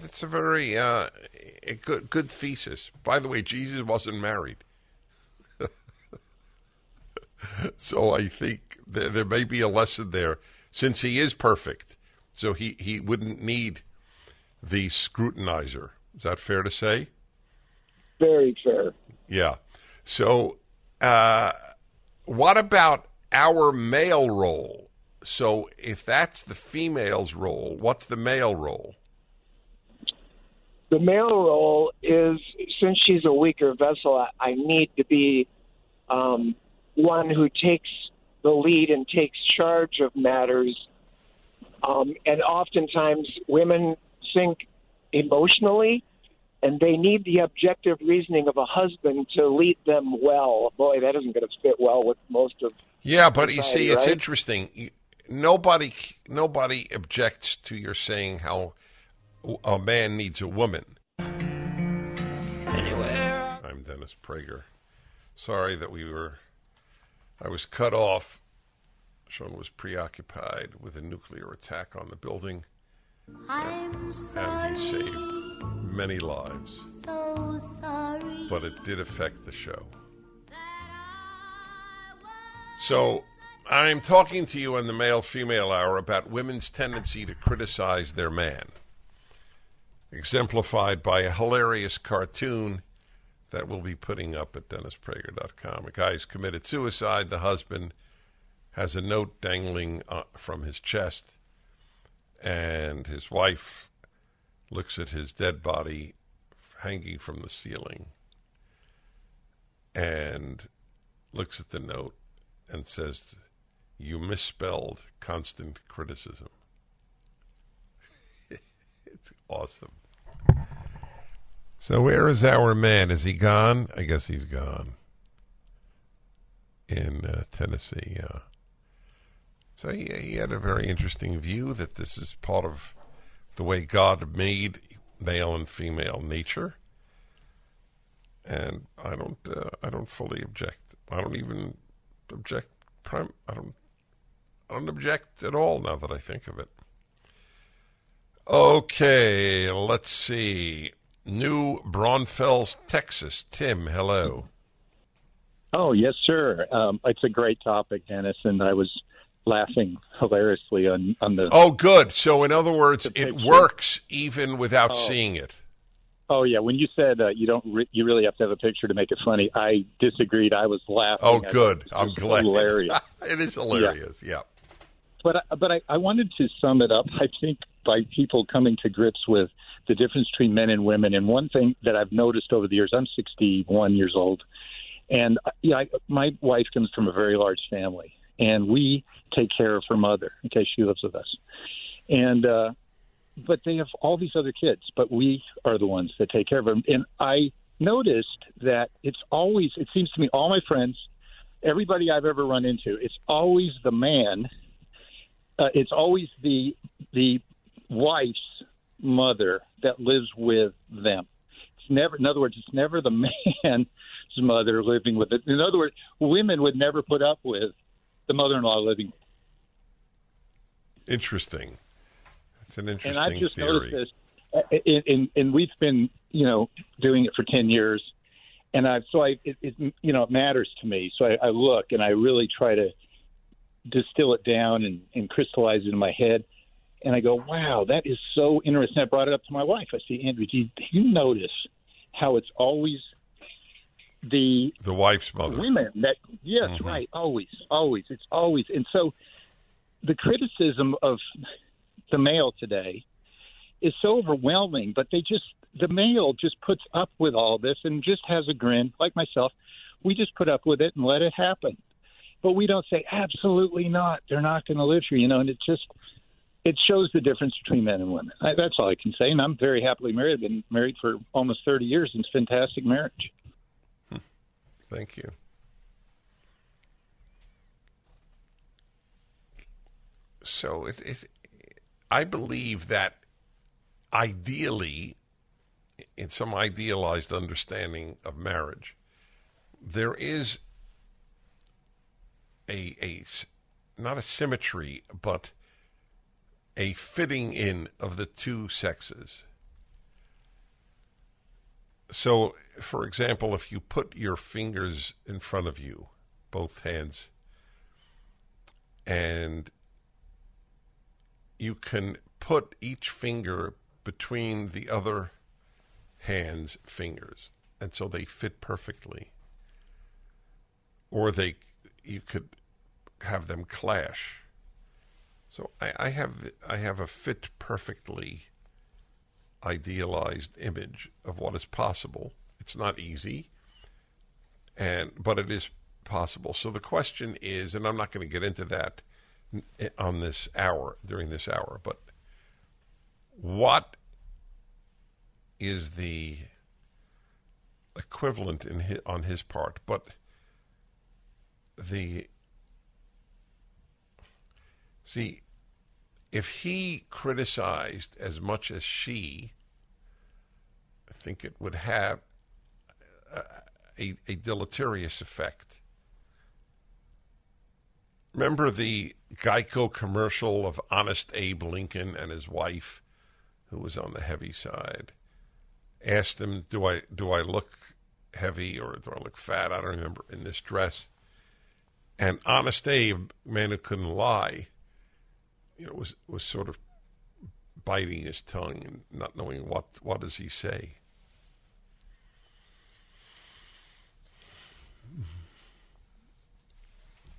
that's a very uh, a good good thesis. By the way, Jesus wasn't married, so I think there, there may be a lesson there. Since he is perfect, so he, he wouldn't need the scrutinizer. Is that fair to say? very fair. Yeah. So uh, what about our male role? So if that's the female's role, what's the male role? The male role is, since she's a weaker vessel, I need to be um, one who takes the lead and takes charge of matters. Um, and oftentimes women sink emotionally, and they need the objective reasoning of a husband to lead them well. Boy, that isn't going to fit well with most of Yeah, but society, you see, it's right? Interesting. Nobody, nobody objects to your saying how a man needs a woman. Anywhere. I'm Dennis Prager. Sorry that we were, I was cut off. Sean was preoccupied with a nuclear attack on the building. I'm sorry. And he saved many lives. So sorry. But it did affect the show. So I'm talking to you in the male-female hour about women's tendency to criticize their man, exemplified by a hilarious cartoon that we'll be putting up at Dennis Prager dot com. A guy's committed suicide. The husband has a note dangling uh, from his chest, and his wife looks at his dead body hanging from the ceiling and looks at the note and says, "You misspelled constant criticism." It's awesome. So where is our man? Is he gone? I guess he's gone. In uh, Tennessee, yeah. So he, he had a very interesting view that this is part of the way God made male and female nature. And I don't, uh, I don't fully object. I don't even object. Prim- I don't, I don't object at all now that I think of it. Okay, let's see. New Braunfels, Texas. Tim, hello. Oh, yes, sir. Um, it's a great topic, Dennis, and I was laughing hilariously on, on the... Oh, good. So, in other words, it works even without oh. seeing it. Oh, yeah. When you said uh, you don't, re- you really have to have a picture to make it funny, I disagreed. I was laughing. Oh, good. I'm glad. Hilarious. It is hilarious, yeah. yeah. But, but I, I wanted to sum it up, I think, by people coming to grips with the difference between men and women. And one thing that I've noticed over the years, I'm sixty-one years old, and yeah, I, my wife comes from a very large family, and we take care of her mother. Okay, she lives with us. And uh, but they have all these other kids, but we are the ones that take care of them. And I noticed that it's always, it seems to me, all my friends, everybody I've ever run into, it's always the man. Uh, it's always the the wife's mother that lives with them. It's never, in other words, it's never the man's mother living with it. In other words, women would never put up with the mother-in-law living. Interesting. That's an interesting theory. And I've just theory. noticed this, and, and, and we've been, you know, doing it for ten years, and I've so I, it, it you know, it matters to me. So I, I look and I really try to distill it down and, and crystallize it in my head. And I go, wow, that is so interesting. I brought it up to my wife. I see, Andrew, do you, do you notice how it's always the the wife's mother, women that yes, mm-hmm. right, always, always, it's always. And so the criticism of the male today is so overwhelming. But they just the male just puts up with all this and just has a grin, like myself. We just put up with it and let it happen. But we don't say, absolutely not. They're not going to live here, you know. And it just it shows the difference between men and women. I, that's all I can say. And I'm very happily married. I've been married for almost thirty years, and it's a fantastic marriage. Hmm. Thank you. So it, it, I believe that ideally, in some idealized understanding of marriage, there is a, a not a symmetry, but a fitting in of the two sexes. So, for example, if you put your fingers in front of you, both hands, and you can put each finger between the other hand's fingers, and so they fit perfectly. Or they, you could have them clash. So I, I have I have a fit perfectly idealized image of what is possible. It's not easy, and but it is possible. So the question is, and I'm not going to get into that on this hour, during this hour, but what is the equivalent in his, on his part? But the see, if he criticized as much as she, I think it would have a, a, a deleterious effect. Remember the Geico commercial of Honest Abe Lincoln and his wife, who was on the heavy side, asked him, do I do I look heavy or do I look fat? I don't remember, in this dress. And Honest Abe, man who couldn't lie, you know, was was sort of biting his tongue and not knowing what what does he say.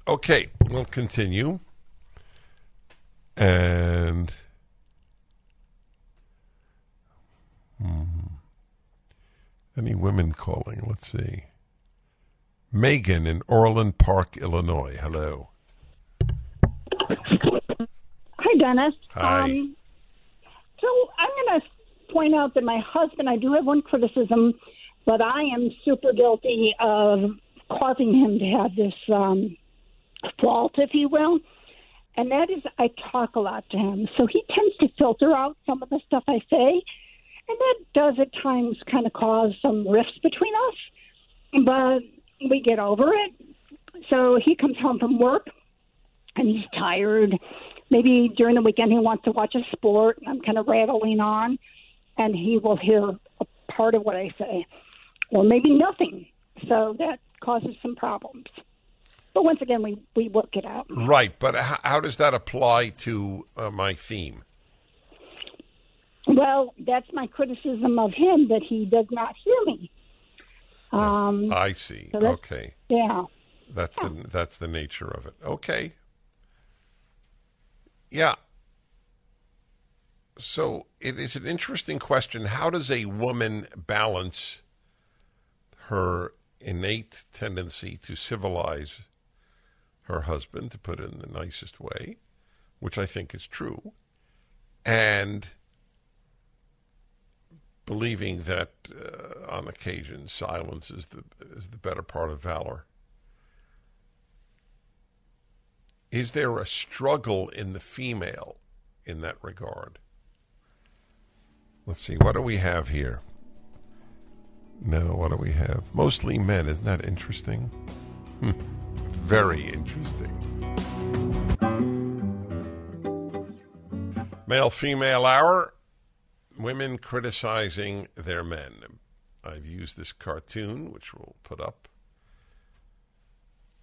Okay, we'll continue. And hmm, any women calling? Let's see. Megan in Orland Park, Illinois. Hello. Hi, Dennis. Hi. Um, so I'm going to point out that my husband, I do have one criticism, but I am super guilty of causing him to have this um, fault, if you will, and that is I talk a lot to him. So he tends to filter out some of the stuff I say, and that does at times kind of cause some rifts between us, but we get over it. So he comes home from work, and he's tired. Maybe during the weekend he wants to watch a sport, and I'm kind of rattling on, and he will hear a part of what I say, or maybe nothing. So that causes some problems. But once again, we, we work it out. Right, but how, how does that apply to uh, my theme? Well, that's my criticism of him, that he does not hear me. Um, oh, I see. So okay. Yeah. That's yeah. the that's the nature of it. Okay. Yeah. So it is an interesting question. How does a woman balance her innate tendency to civilize her husband, to put it in the nicest way, which I think is true, and believing that uh, on occasion silence is the is the better part of valor? Is there a struggle in the female in that regard? Let's see, what do we have here? No, what do we have? Mostly men. Isn't that interesting? Hmm. Very interesting. Male-female hour. Women criticizing their men. I've used this cartoon, which we'll put up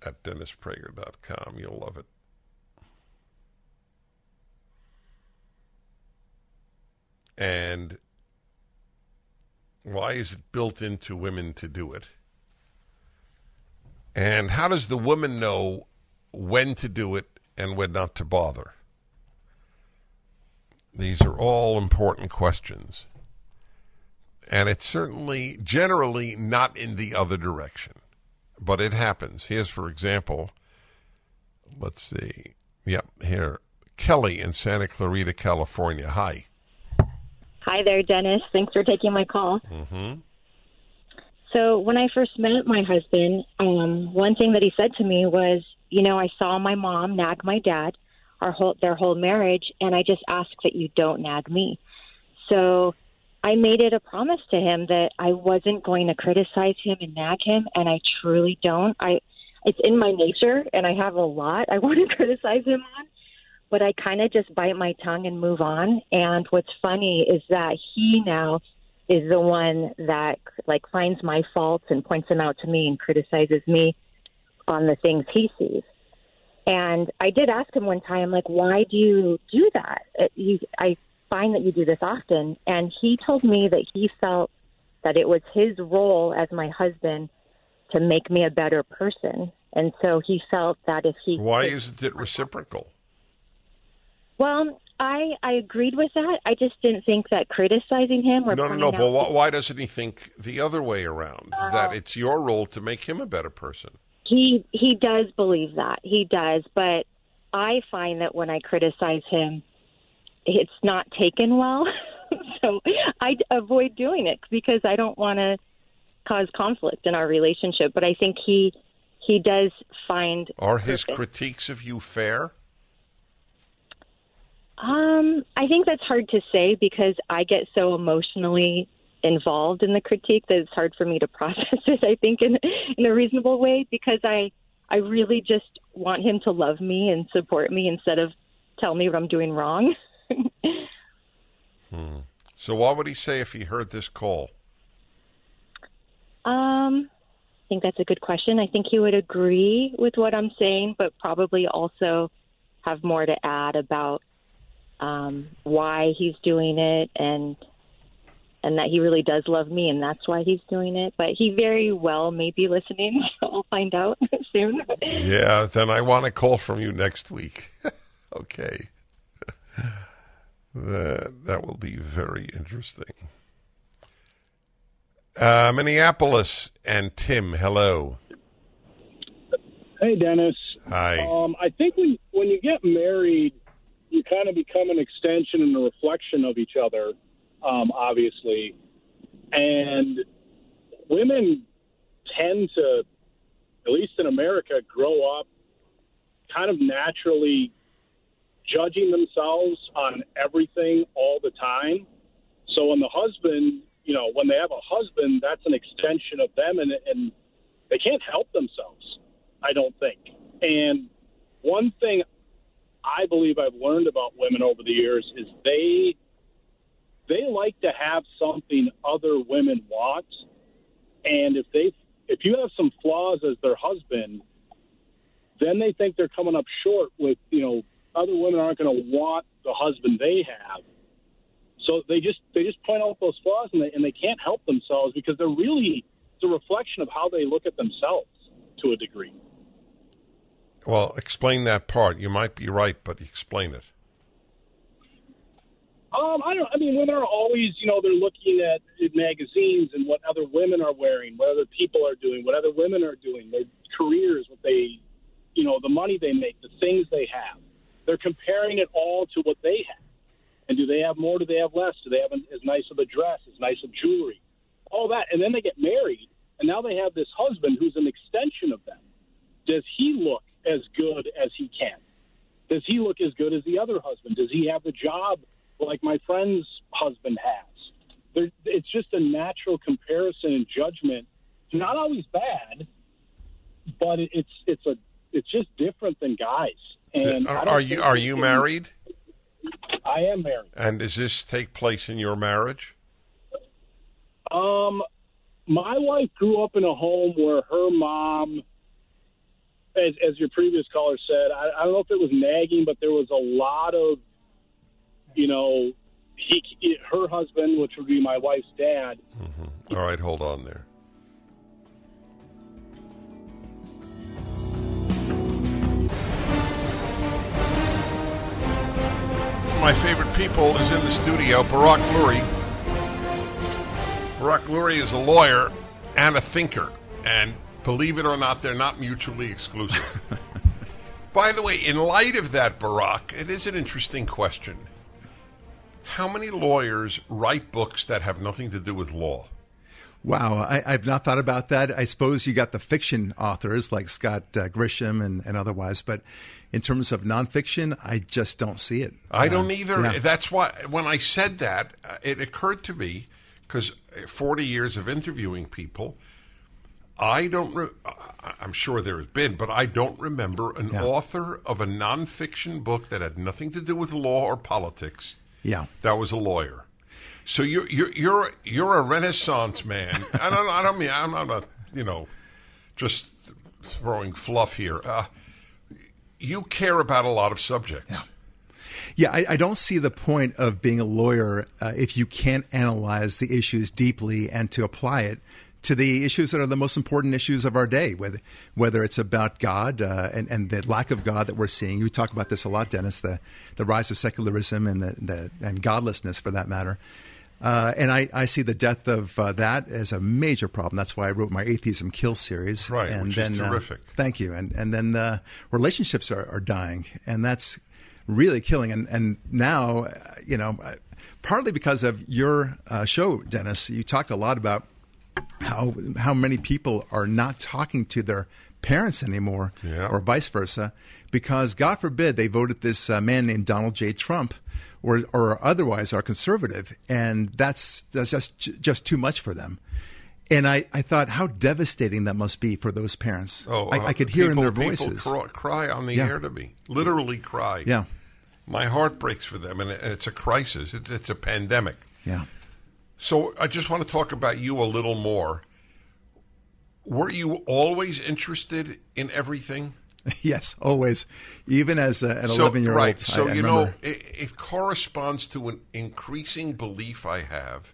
at Dennis Prager dot com. You'll love it. And why is it built into women to do it? And how does the woman know when to do it and when not to bother? These are all important questions. And it's certainly, generally, not in the other direction. But it happens. Here's, for example, let's see. Yep, here. Kelly in Santa Clarita, California. Hi. Hi there, Dennis. Thanks for taking my call. Mm-hmm. So when I first met my husband, um, one thing that he said to me was, you know, I saw my mom nag my dad our whole, their whole marriage, and I just ask that you don't nag me. So I made it a promise to him that I wasn't going to criticize him and nag him, and I truly don't. I It's in my nature, and I have a lot I want to criticize him on. But I kind of just bite my tongue and move on. And what's funny is that he now is the one that like finds my faults and points them out to me and criticizes me on the things he sees. And I did ask him one time, like, why do you do that? It, you, I find that you do this often. And he told me that he felt that it was his role as my husband to make me a better person. And so he felt that if he... Why could, isn't it reciprocal? Well, I I agreed with that. I just didn't think that criticizing him... Or no, no, no, but why, why doesn't he think the other way around, uh, that it's your role to make him a better person? He he does believe that. He does. But I find that when I criticize him, it's not taken well. So I avoid doing it because I don't want to cause conflict in our relationship. But I think he... He does find... Are his purpose. critiques of you fair? Um, I think that's hard to say because I get so emotionally involved in the critique that it's hard for me to process it, I think, in, in a reasonable way, because I, I really just want him to love me and support me instead of tell me what I'm doing wrong. hmm. So what would he say if he heard this call? Um... I think that's a good question. I think he would agree with what I'm saying, but probably also have more to add about um, why he's doing it, and and that he really does love me, and that's why he's doing it. But he very well may be listening, so I'll find out soon. Yeah, then I want a call from you next week. Okay. That, that will be very interesting. Uh, Minneapolis and Tim, hello. Hey, Dennis. Hi. Um, I think when, when you get married, you kind of become an extension and a reflection of each other, um, obviously. And women tend to, at least in America, grow up kind of naturally judging themselves on everything all the time. So when the husband... You know, when they have a husband, that's an extension of them, and, and they can't help themselves, I don't think. And one thing I believe I've learned about women over the years is they they like to have something other women want. And if they if you have some flaws as their husband, then they think they're coming up short with, you know, other women aren't going to want the husband they have. So they just they just point out those flaws, and they, and they can't help themselves because they're really it's a reflection of how they look at themselves to a degree. Well, explain that part. You might be right, but explain it. Um, I don't. I mean, women are always, you know, they're looking at magazines and what other women are wearing, what other people are doing, what other women are doing, their careers, what they, you know, the money they make, the things they have. They're comparing it all to what they have. And do they have more? Do they have less? Do they have an, as nice of a dress, as nice of jewelry, all that? And then they get married, and now they have this husband who's an extension of them. Does he look as good as he can? Does he look as good as the other husband? Does he have the job like my friend's husband has? There, it's just a natural comparison and judgment. It's not always bad, but it, it's it's a it's just different than guys. And are, are you are you married? I am married. And does this take place in your marriage? Um, my wife grew up in a home where her mom, as, as your previous caller said, I, I don't know if it was nagging, but there was a lot of, you know, he, he her husband, which would be my wife's dad. Mm-hmm. All right, hold on there. My favorite people is in the studio, Barak Lurie. Barak Lurie is a lawyer and a thinker, and believe it or not, they're not mutually exclusive. By the way, in light of that, Barak, it is an interesting question. How many lawyers write books that have nothing to do with law? Wow, I, I've not thought about that. I suppose you got the fiction authors like Scott uh, Grisham and, and otherwise, but in terms of nonfiction, I just don't see it. I um, don't either. Yeah. That's why when I said that, uh, it occurred to me, because forty years of interviewing people, I don't, re- I'm sure there has been, but I don't remember an yeah. author of a nonfiction book that had nothing to do with law or politics yeah. that was a lawyer. So you're you're you're you're a Renaissance man. I don't I don't mean I'm not you know just throwing fluff here. Uh, you care about a lot of subjects. Yeah. Yeah, I, I don't see the point of being a lawyer uh, if you can't analyze the issues deeply and to apply it to the issues that are the most important issues of our day, whether whether it's about God uh, and, and the lack of God that we're seeing. We talk about this a lot, Dennis, the, the rise of secularism and, the, the, and godlessness, for that matter. Uh, and I, I see the death of uh, that as a major problem. That's why I wrote my Atheism Kill series. Right, and which then, is terrific. Uh, thank you. And and then uh, relationships are, are dying, and that's really killing. And, and now, you know, partly because of your uh, show, Dennis, you talked a lot about how how many people are not talking to their parents anymore, yeah. or vice versa, because, God forbid, they voted this uh, man named Donald J. Trump, or or otherwise are conservative, and that's that's just just too much for them. And I, I thought how devastating that must be for those parents. Oh, I, I could hear people, in their voices. People cry on the yeah. air to me, literally cry. Yeah, my heart breaks for them, and it's a crisis. It's, it's a pandemic. Yeah. So I just want to talk about you a little more. Were you always interested in everything? Yes, always, even as a, an eleven-year-old. Right. So, I, I you remember. know, it, it corresponds to an increasing belief I have,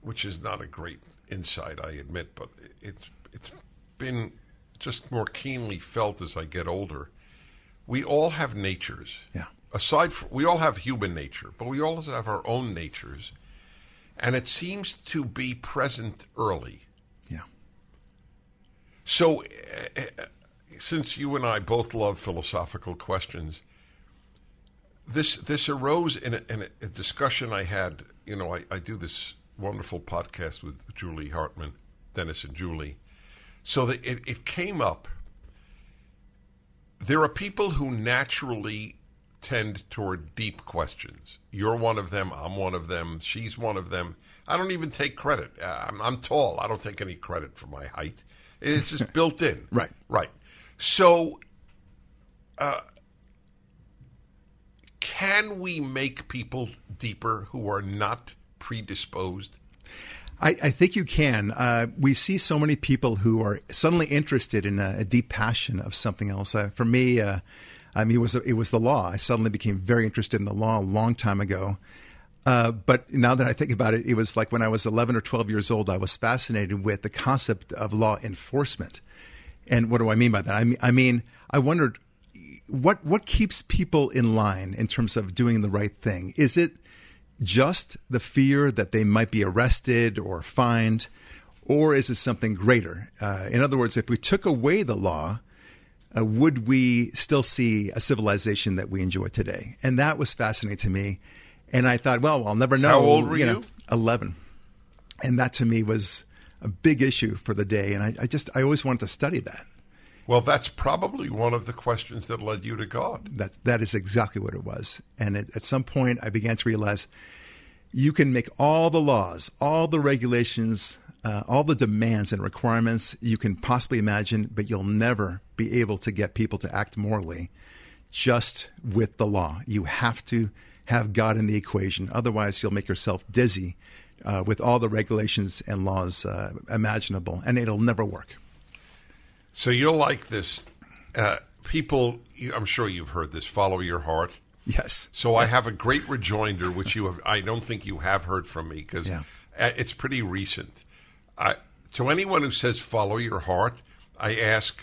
which is not a great insight, I admit, but it's it's been just more keenly felt as I get older. We all have natures. Yeah. Aside from, we all have human nature, but we all have our own natures, and it seems to be present early. Yeah. So. Uh, Since you and I both love philosophical questions, this this arose in a, in a, a discussion I had. You know, I, I do this wonderful podcast with Julie Hartman, Dennis and Julie. So that it, it came up. There are people who naturally tend toward deep questions. You're one of them. I'm one of them. She's one of them. I don't even take credit. I'm, I'm tall. I don't take any credit for my height. It's just built in. Right. Right. So, uh, can we make people deeper who are not predisposed? I, I think you can. Uh, we see so many people who are suddenly interested in a, a deep passion of something else. Uh, for me, uh, I mean, it was, it was the law. I suddenly became very interested in the law a long time ago. Uh, but now that I think about it, it was like when I was eleven or twelve years old, I was fascinated with the concept of law enforcement. And what do I mean by that? I mean, I mean, I wondered what what keeps people in line in terms of doing the right thing. Is it just the fear that they might be arrested or fined, or is it something greater? Uh, in other words, if we took away the law, uh, would we still see a civilization that we enjoy today? And that was fascinating to me. And I thought, well, I'll never know. How old were you? Know, eleven. And that to me was a big issue for the day, and I, I just I always wanted to study that. Well, that's probably one of the questions that led you to God. That that is exactly what it was. And it, at some point, I began to realize you can make all the laws, all the regulations, uh, all the demands and requirements you can possibly imagine, but you'll never be able to get people to act morally just with the law. You have to have God in the equation. Otherwise, you'll make yourself dizzy Uh, with all the regulations and laws uh, imaginable, and it'll never work. So you'll like this. Uh, people, you, I'm sure you've heard this, follow your heart. Yes. So yeah. I have a great rejoinder, which you have. I don't think you have heard from me, because yeah. it's pretty recent. I, to anyone who says follow your heart, I ask,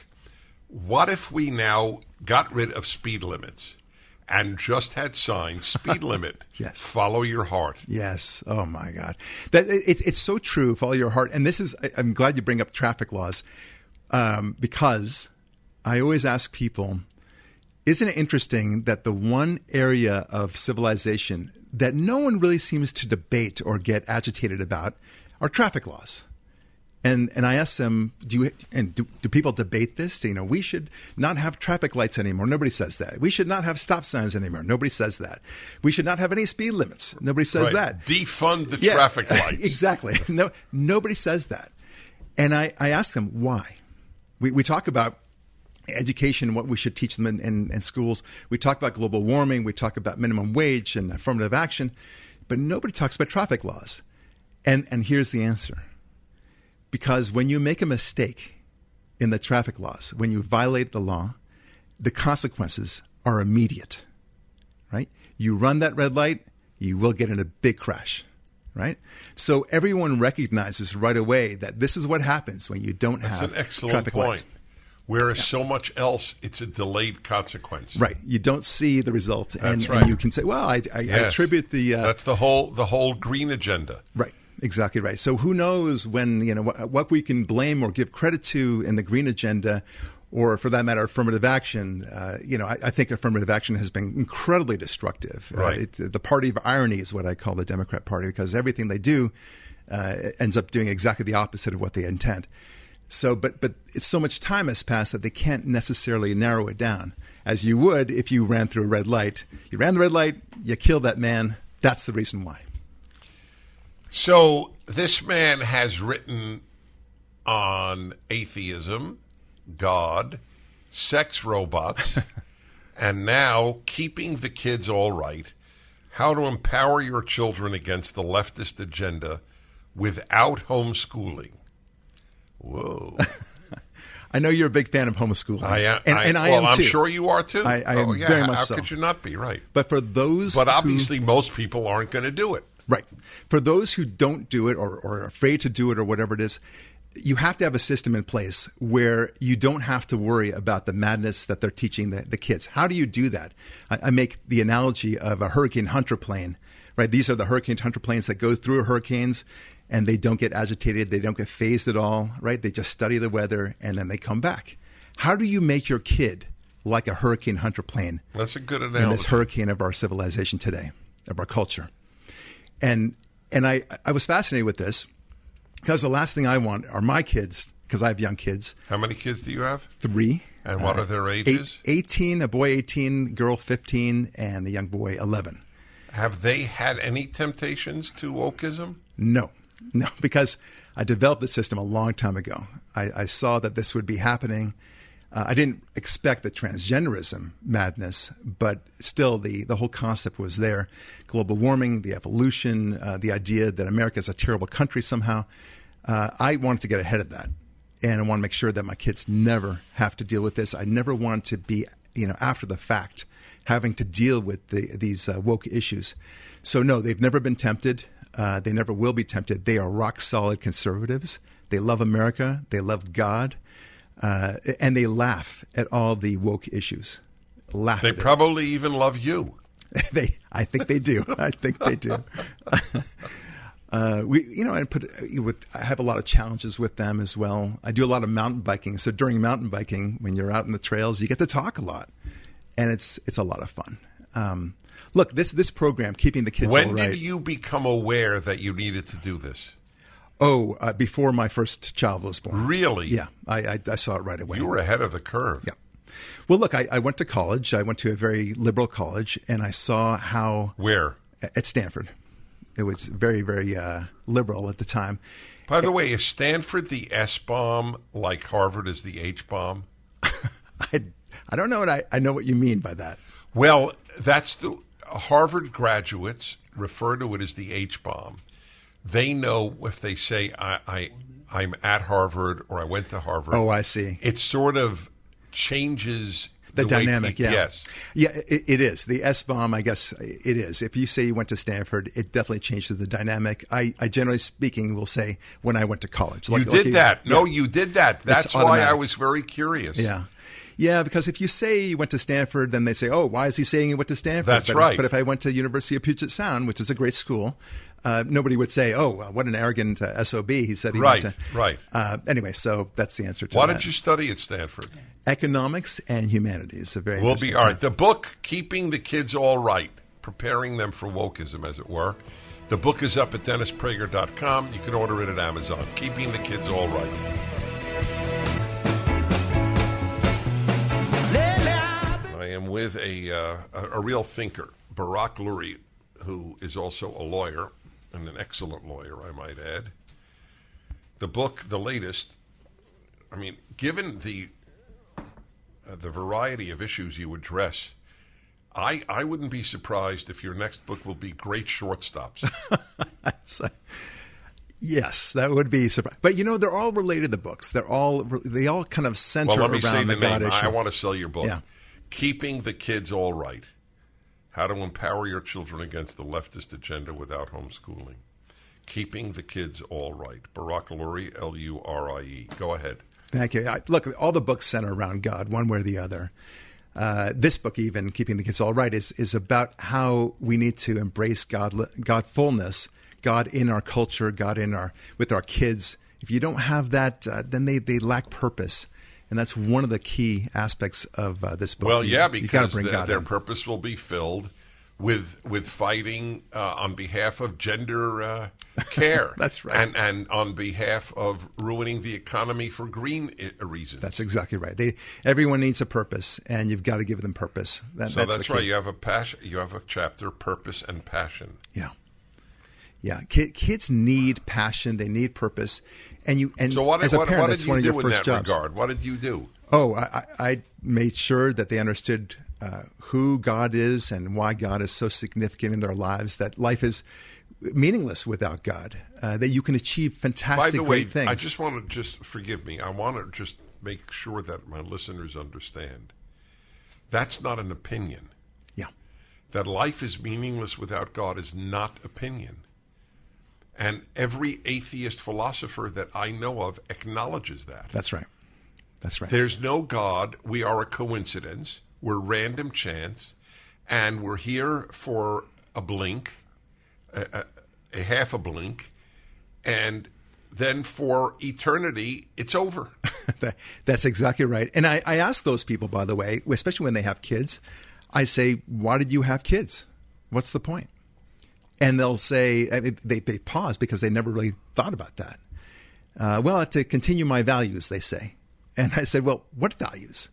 what if we now got rid of speed limits? And just had signed speed limit. Yes. Follow your heart. Yes. Oh my God. That it, it's so true. Follow your heart. And this is, I, I'm glad you bring up traffic laws, um, because I always ask people, isn't it interesting that the one area of civilization that no one really seems to debate or get agitated about are traffic laws? And and I asked them, do you and do, do people debate this? You know, we should not have traffic lights anymore. Nobody says that. We should not have stop signs anymore. Nobody says that. We should not have any speed limits. Nobody says right. that. Defund the yeah, traffic lights. Exactly. No, nobody says that. And I, I asked them why. We we talk about education, what we should teach them in, in, in schools. We talk about global warming. We talk about minimum wage and affirmative action, but nobody talks about traffic laws. And and here's the answer. Because when you make a mistake in the traffic laws, when you violate the law, the consequences are immediate, right? You run that red light, you will get in a big crash, right? So everyone recognizes right away that this is what happens when you don't That's have an excellent traffic point. Lights. Whereas yeah. so much else, it's a delayed consequence. Right. You don't see the result. That's and, right. and you can say, well, I, I, yes. I attribute the... Uh, That's the whole the whole green agenda. Right. Exactly right. So who knows when, you know, what, what we can blame or give credit to in the green agenda, or for that matter, affirmative action. Uh, you know, I, I think affirmative action has been incredibly destructive. Right. Uh, it's, the party of irony is what I call the Democrat Party, because everything they do uh, ends up doing exactly the opposite of what they intend. So, but but it's so much time has passed that they can't necessarily narrow it down, as you would if you ran through a red light. You ran the red light, you killed that man. That's the reason why. So this man has written on atheism, God, sex robots, and now Keeping the Kids All Right, How to Empower Your Children Against the Leftist Agenda Without Homeschooling. Whoa. I know you're a big fan of homeschooling. I am. And I, and I well, am, too. I'm sure you are, too. I, I oh, am yeah, very much how so. How could you not be, right? But for those But obviously who, most people aren't going to do it. Right. For those who don't do it or, or are afraid to do it or whatever it is, you have to have a system in place where you don't have to worry about the madness that they're teaching the, the kids. How do you do that? I, I make the analogy of a Hurricane Hunter plane, right? These are the Hurricane Hunter planes that go through hurricanes, and they don't get agitated. They don't get phased at all, right? They just study the weather, and then they come back. How do you make your kid like a Hurricane Hunter plane? That's a good analogy. In this hurricane of our civilization today, of our culture. And and I, I was fascinated with this, because the last thing I want are my kids, because I have young kids. How many kids do you have? Three. And what uh, are their ages? Eight, eighteen, a boy eighteen, girl fifteen, and the young boy eleven. Have they had any temptations to wokeism? No. No, because I developed the system a long time ago. I, I saw that this would be happening. Uh, I didn't expect the transgenderism madness, but still the, the whole concept was there. Global warming, the evolution, uh, the idea that America is a terrible country somehow. Uh, I wanted to get ahead of that, and I want to make sure that my kids never have to deal with this. I never want to be, you know, after the fact, having to deal with the, these uh, woke issues. So no, they've never been tempted. Uh, they never will be tempted. They are rock-solid conservatives. They love America. They love God. Uh, and they laugh at all the woke issues. Laugh they probably it. even love you. they, I think they do. I think they do. uh, we, you know, and put, with, I have a lot of challenges with them as well. I do a lot of mountain biking. So during mountain biking, when you're out in the trails, you get to talk a lot. And it's it's a lot of fun. Um Look, this this program, Keeping the Kids All Right. When did you become aware that you needed to do this? Oh, uh, before my first child was born. Really? Yeah, I, I, I saw it right away. You were ahead of the curve. Yeah. Well, look, I, I went to college. I went to a very liberal college, and I saw how... Where? At Stanford. It was very, very uh, liberal at the time. By the it, way, is Stanford the S-bomb like Harvard is the H-bomb? I, I don't know, and I, I know what you mean by that. Well, that's the... Harvard graduates refer to it as the H-bomb. They know if they say, I, I, I'm at Harvard or I went to Harvard. Oh, I see. It sort of changes the, the dynamic, way people, yeah. Yes. Yeah, it, it is. The S-bomb, I guess it is. If you say you went to Stanford, it definitely changes the dynamic. I, I generally speaking, will say when I went to college. Like, you did like, that. Yeah. No, you did that. That's it's why automatic. I was very curious. Yeah. Yeah, because if you say you went to Stanford, then they say, oh, why is he saying he went to Stanford? That's but, right. But if I went to University of Puget Sound, which is a great school, uh, nobody would say, oh, what an arrogant uh, S O B. He said he right, went to. Right, right. Uh, anyway, so that's the answer to why that. Why did you study at Stanford? Economics and humanities. A very we'll be all right. The book, Keeping the Kids All Right, Preparing Them for Wokeism, as it were. The book is up at Dennis Prager dot com. You can order it at Amazon. Keeping the Kids All Right. I'm with a, uh, a a real thinker, Barak Lurie, who is also a lawyer, and an excellent lawyer, I might add. The book, the latest, I mean, given the uh, the variety of issues you address, I I wouldn't be surprised if your next book will be Great Shortstops. Yes, that would be surprising. But you know, they're all related. The books, they're all they all kind of center well, let me around say the, the God name. issue. I want to sell your book. Yeah. Keeping the Kids All Right. How to Empower Your Children Against the Leftist Agenda Without Homeschooling. Keeping the Kids All Right. Barak Lurie, L U R I E. Go ahead. Thank you. I, look, all the books center around God, one way or the other. Uh, this book, even, Keeping the Kids All Right, is is about how we need to embrace God, God fullness, God in our culture, God in our with our kids. If you don't have that, uh, then they, they lack purpose. And that's one of the key aspects of uh, this book. Well, yeah, because the, their in. purpose will be filled with with fighting uh, on behalf of gender uh, care. That's right. And, and on behalf of ruining the economy for green I- reasons. That's exactly right. They, everyone needs a purpose, and you've got to give them purpose. That, so that's, that's right. You have a passion. You have a chapter, Purpose and Passion. Yeah. Yeah, kids need passion. They need purpose, and you. And so, what did, as a parent, what, what did that's you one of your first jobs. Regard? What did you do? Oh, I, I made sure that they understood uh, who God is and why God is so significant in their lives. That life is meaningless without God. Uh, that you can achieve fantastic, By the way, great things. I just want to just forgive me. I want to just make sure that my listeners understand. That's not an opinion. Yeah, that life is meaningless without God is not opinion. And every atheist philosopher that I know of acknowledges that. That's right. That's right. There's no God. We are a coincidence. We're random chance. And we're here for a blink, a, a, a half a blink. And then for eternity, it's over. that, that's exactly right. And I, I ask those people, by the way, especially when they have kids, I say, why did you have kids? What's the point? And they'll say, they, they pause because they never really thought about that. Uh, well, to continue my values, they say. And I said, well, what values?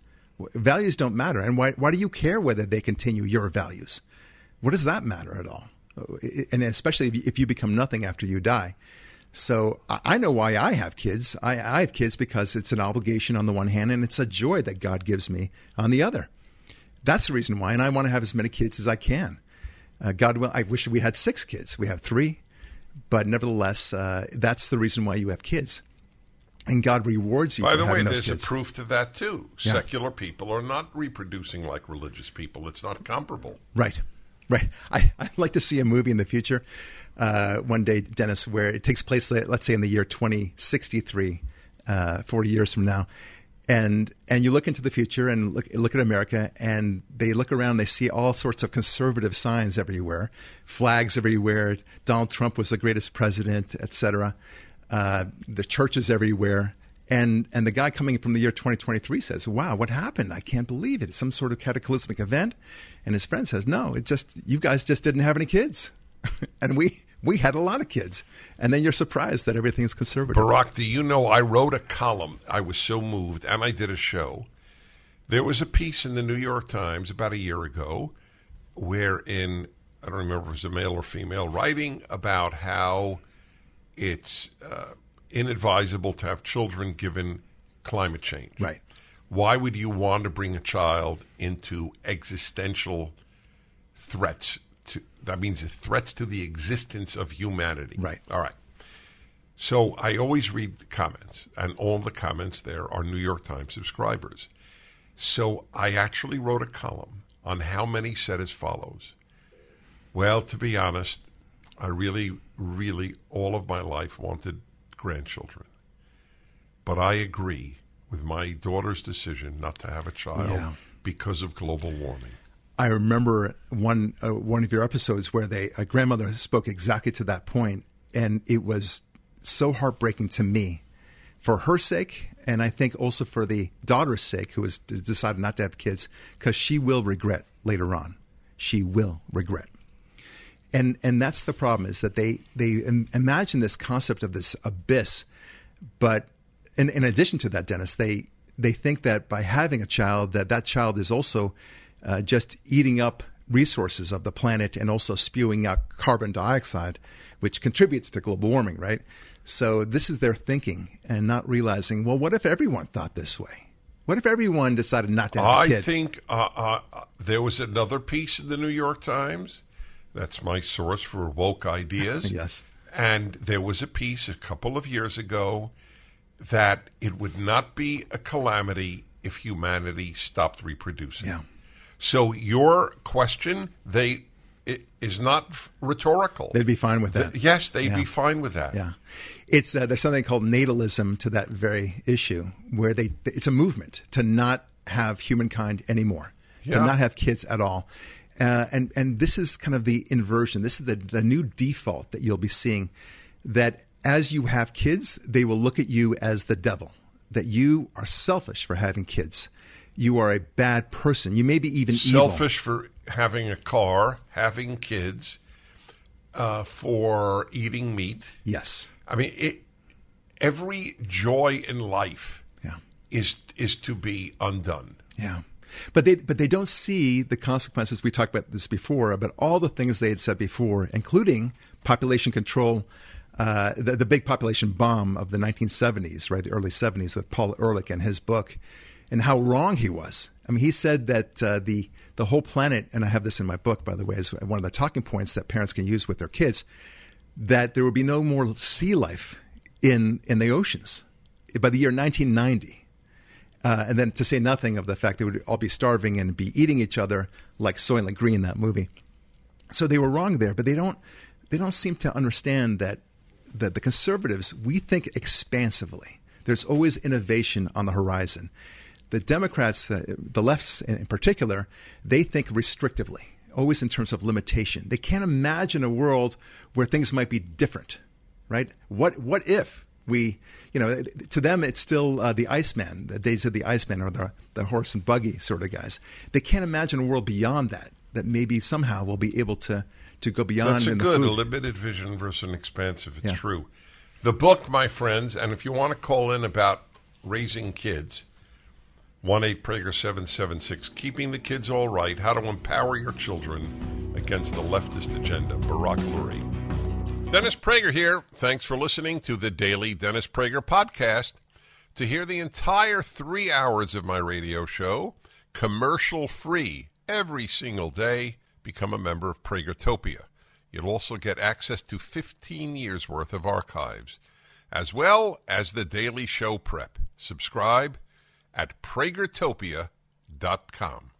Values don't matter. And why, why do you care whether they continue your values? What does that matter at all? And especially if you become nothing after you die. So I know why I have kids. I, I have kids because it's an obligation on the one hand, and it's a joy that God gives me on the other. That's the reason why. And I want to have as many kids as I can. Uh, God will, I wish we had six kids. We have three. But nevertheless, uh, that's the reason why you have kids. And God rewards you for having those kids. By the way, there's a proof to that, too. Yeah. Secular people are not reproducing like religious people. It's not comparable. Right, right. I, I'd like to see a movie in the future uh, one day, Dennis, where it takes place, let's say, in the year twenty sixty-three, uh, forty years from now. And and you look into the future and look look at America, and they look around, they see all sorts of conservative signs everywhere, flags everywhere. Donald Trump was the greatest president, et cetera. Uh, the churches everywhere. And and the guy coming from the year twenty twenty-three says, wow, what happened? I can't believe it. It's some sort of cataclysmic event. And his friend says, no, it just you guys just didn't have any kids. and we... We had a lot of kids. And then you're surprised that everything's conservative. Barak, do you know I wrote a column. I was so moved. And I did a show. There was a piece in the New York Times about a year ago wherein, I don't remember if it was a male or female, writing about how it's uh, inadvisable to have children given climate change. Right. Why would you want to bring a child into existential threats? To, that means threats to the existence of humanity. Right. All right. So I always read comments, and all the comments there are New York Times subscribers. So I actually wrote a column on how many said as follows. Well, to be honest, I really, really all of my life wanted grandchildren. But I agree with my daughter's decision not to have a child yeah. because of global warming. I remember one uh, one of your episodes where they a grandmother spoke exactly to that point, and it was so heartbreaking to me for her sake, and I think also for the daughter's sake who has decided not to have kids, because she will regret later on. She will regret. And and that's the problem, is that they, they im- imagine this concept of this abyss, but in, in addition to that, Dennis, they, they think that by having a child, that that child is also... Uh, just eating up resources of the planet and also spewing out carbon dioxide, which contributes to global warming, right? So this is their thinking and not realizing, well, what if everyone thought this way? What if everyone decided not to have I a kid? I think uh, uh, there was another piece in the New York Times. That's my source for woke ideas. Yes. And there was a piece a couple of years ago that it would not be a calamity if humanity stopped reproducing. Yeah. So your question, they it is not f- rhetorical. They'd be fine with that. The, yes, they'd yeah. be fine with that. Yeah, it's uh, there's something called natalism to that very issue, where they it's a movement to not have humankind anymore, yeah. to not have kids at all. Uh, and, and this is kind of the inversion. This is the, the new default that you'll be seeing, that as you have kids, they will look at you as the devil, that you are selfish for having kids. You are a bad person. You may be even evil. Selfish for having a car, having kids, uh, for eating meat. Yes. I mean, it, every joy in life yeah. is is to be undone. Yeah. But they but they don't see the consequences. We talked about this before, about all the things they had said before, including population control, uh, the, the big population bomb of the nineteen seventies, right, the early seventies with Paul Ehrlich and his book, and how wrong he was. I mean, he said that uh, the the whole planet, and I have this in my book, by the way, is one of the talking points that parents can use with their kids, that there would be no more sea life in, in the oceans by the year nineteen ninety. Uh, and then to say nothing of the fact they would all be starving and be eating each other like Soylent Green, that movie. So they were wrong there, but they don't they don't seem to understand that, that the conservatives, we think expansively. There's always innovation on the horizon. The Democrats, the, the lefts in particular, they think restrictively, always in terms of limitation. They can't imagine a world where things might be different, right? What what if? We, you know, to them, it's still uh, the Iceman, the days of the Iceman, or the, the horse and buggy sort of guys. They can't imagine a world beyond that, that maybe somehow we'll be able to, to go beyond. That's a in the good, food. A limited vision versus an expansive. It's yeah. true. The book, my friends, and if you want to call in about raising kids, one eight Prager seven seven six, Keeping the Kids All Right, How to Empower Your Children Against the Leftist Agenda, Barak Lurie. Dennis Prager here. Thanks for listening to the Daily Dennis Prager Podcast. To hear the entire three hours of my radio show, commercial-free, every single day, become a member of Pragertopia. You'll also get access to fifteen years' worth of archives, as well as the daily show prep. Subscribe at Pragertopia dot com.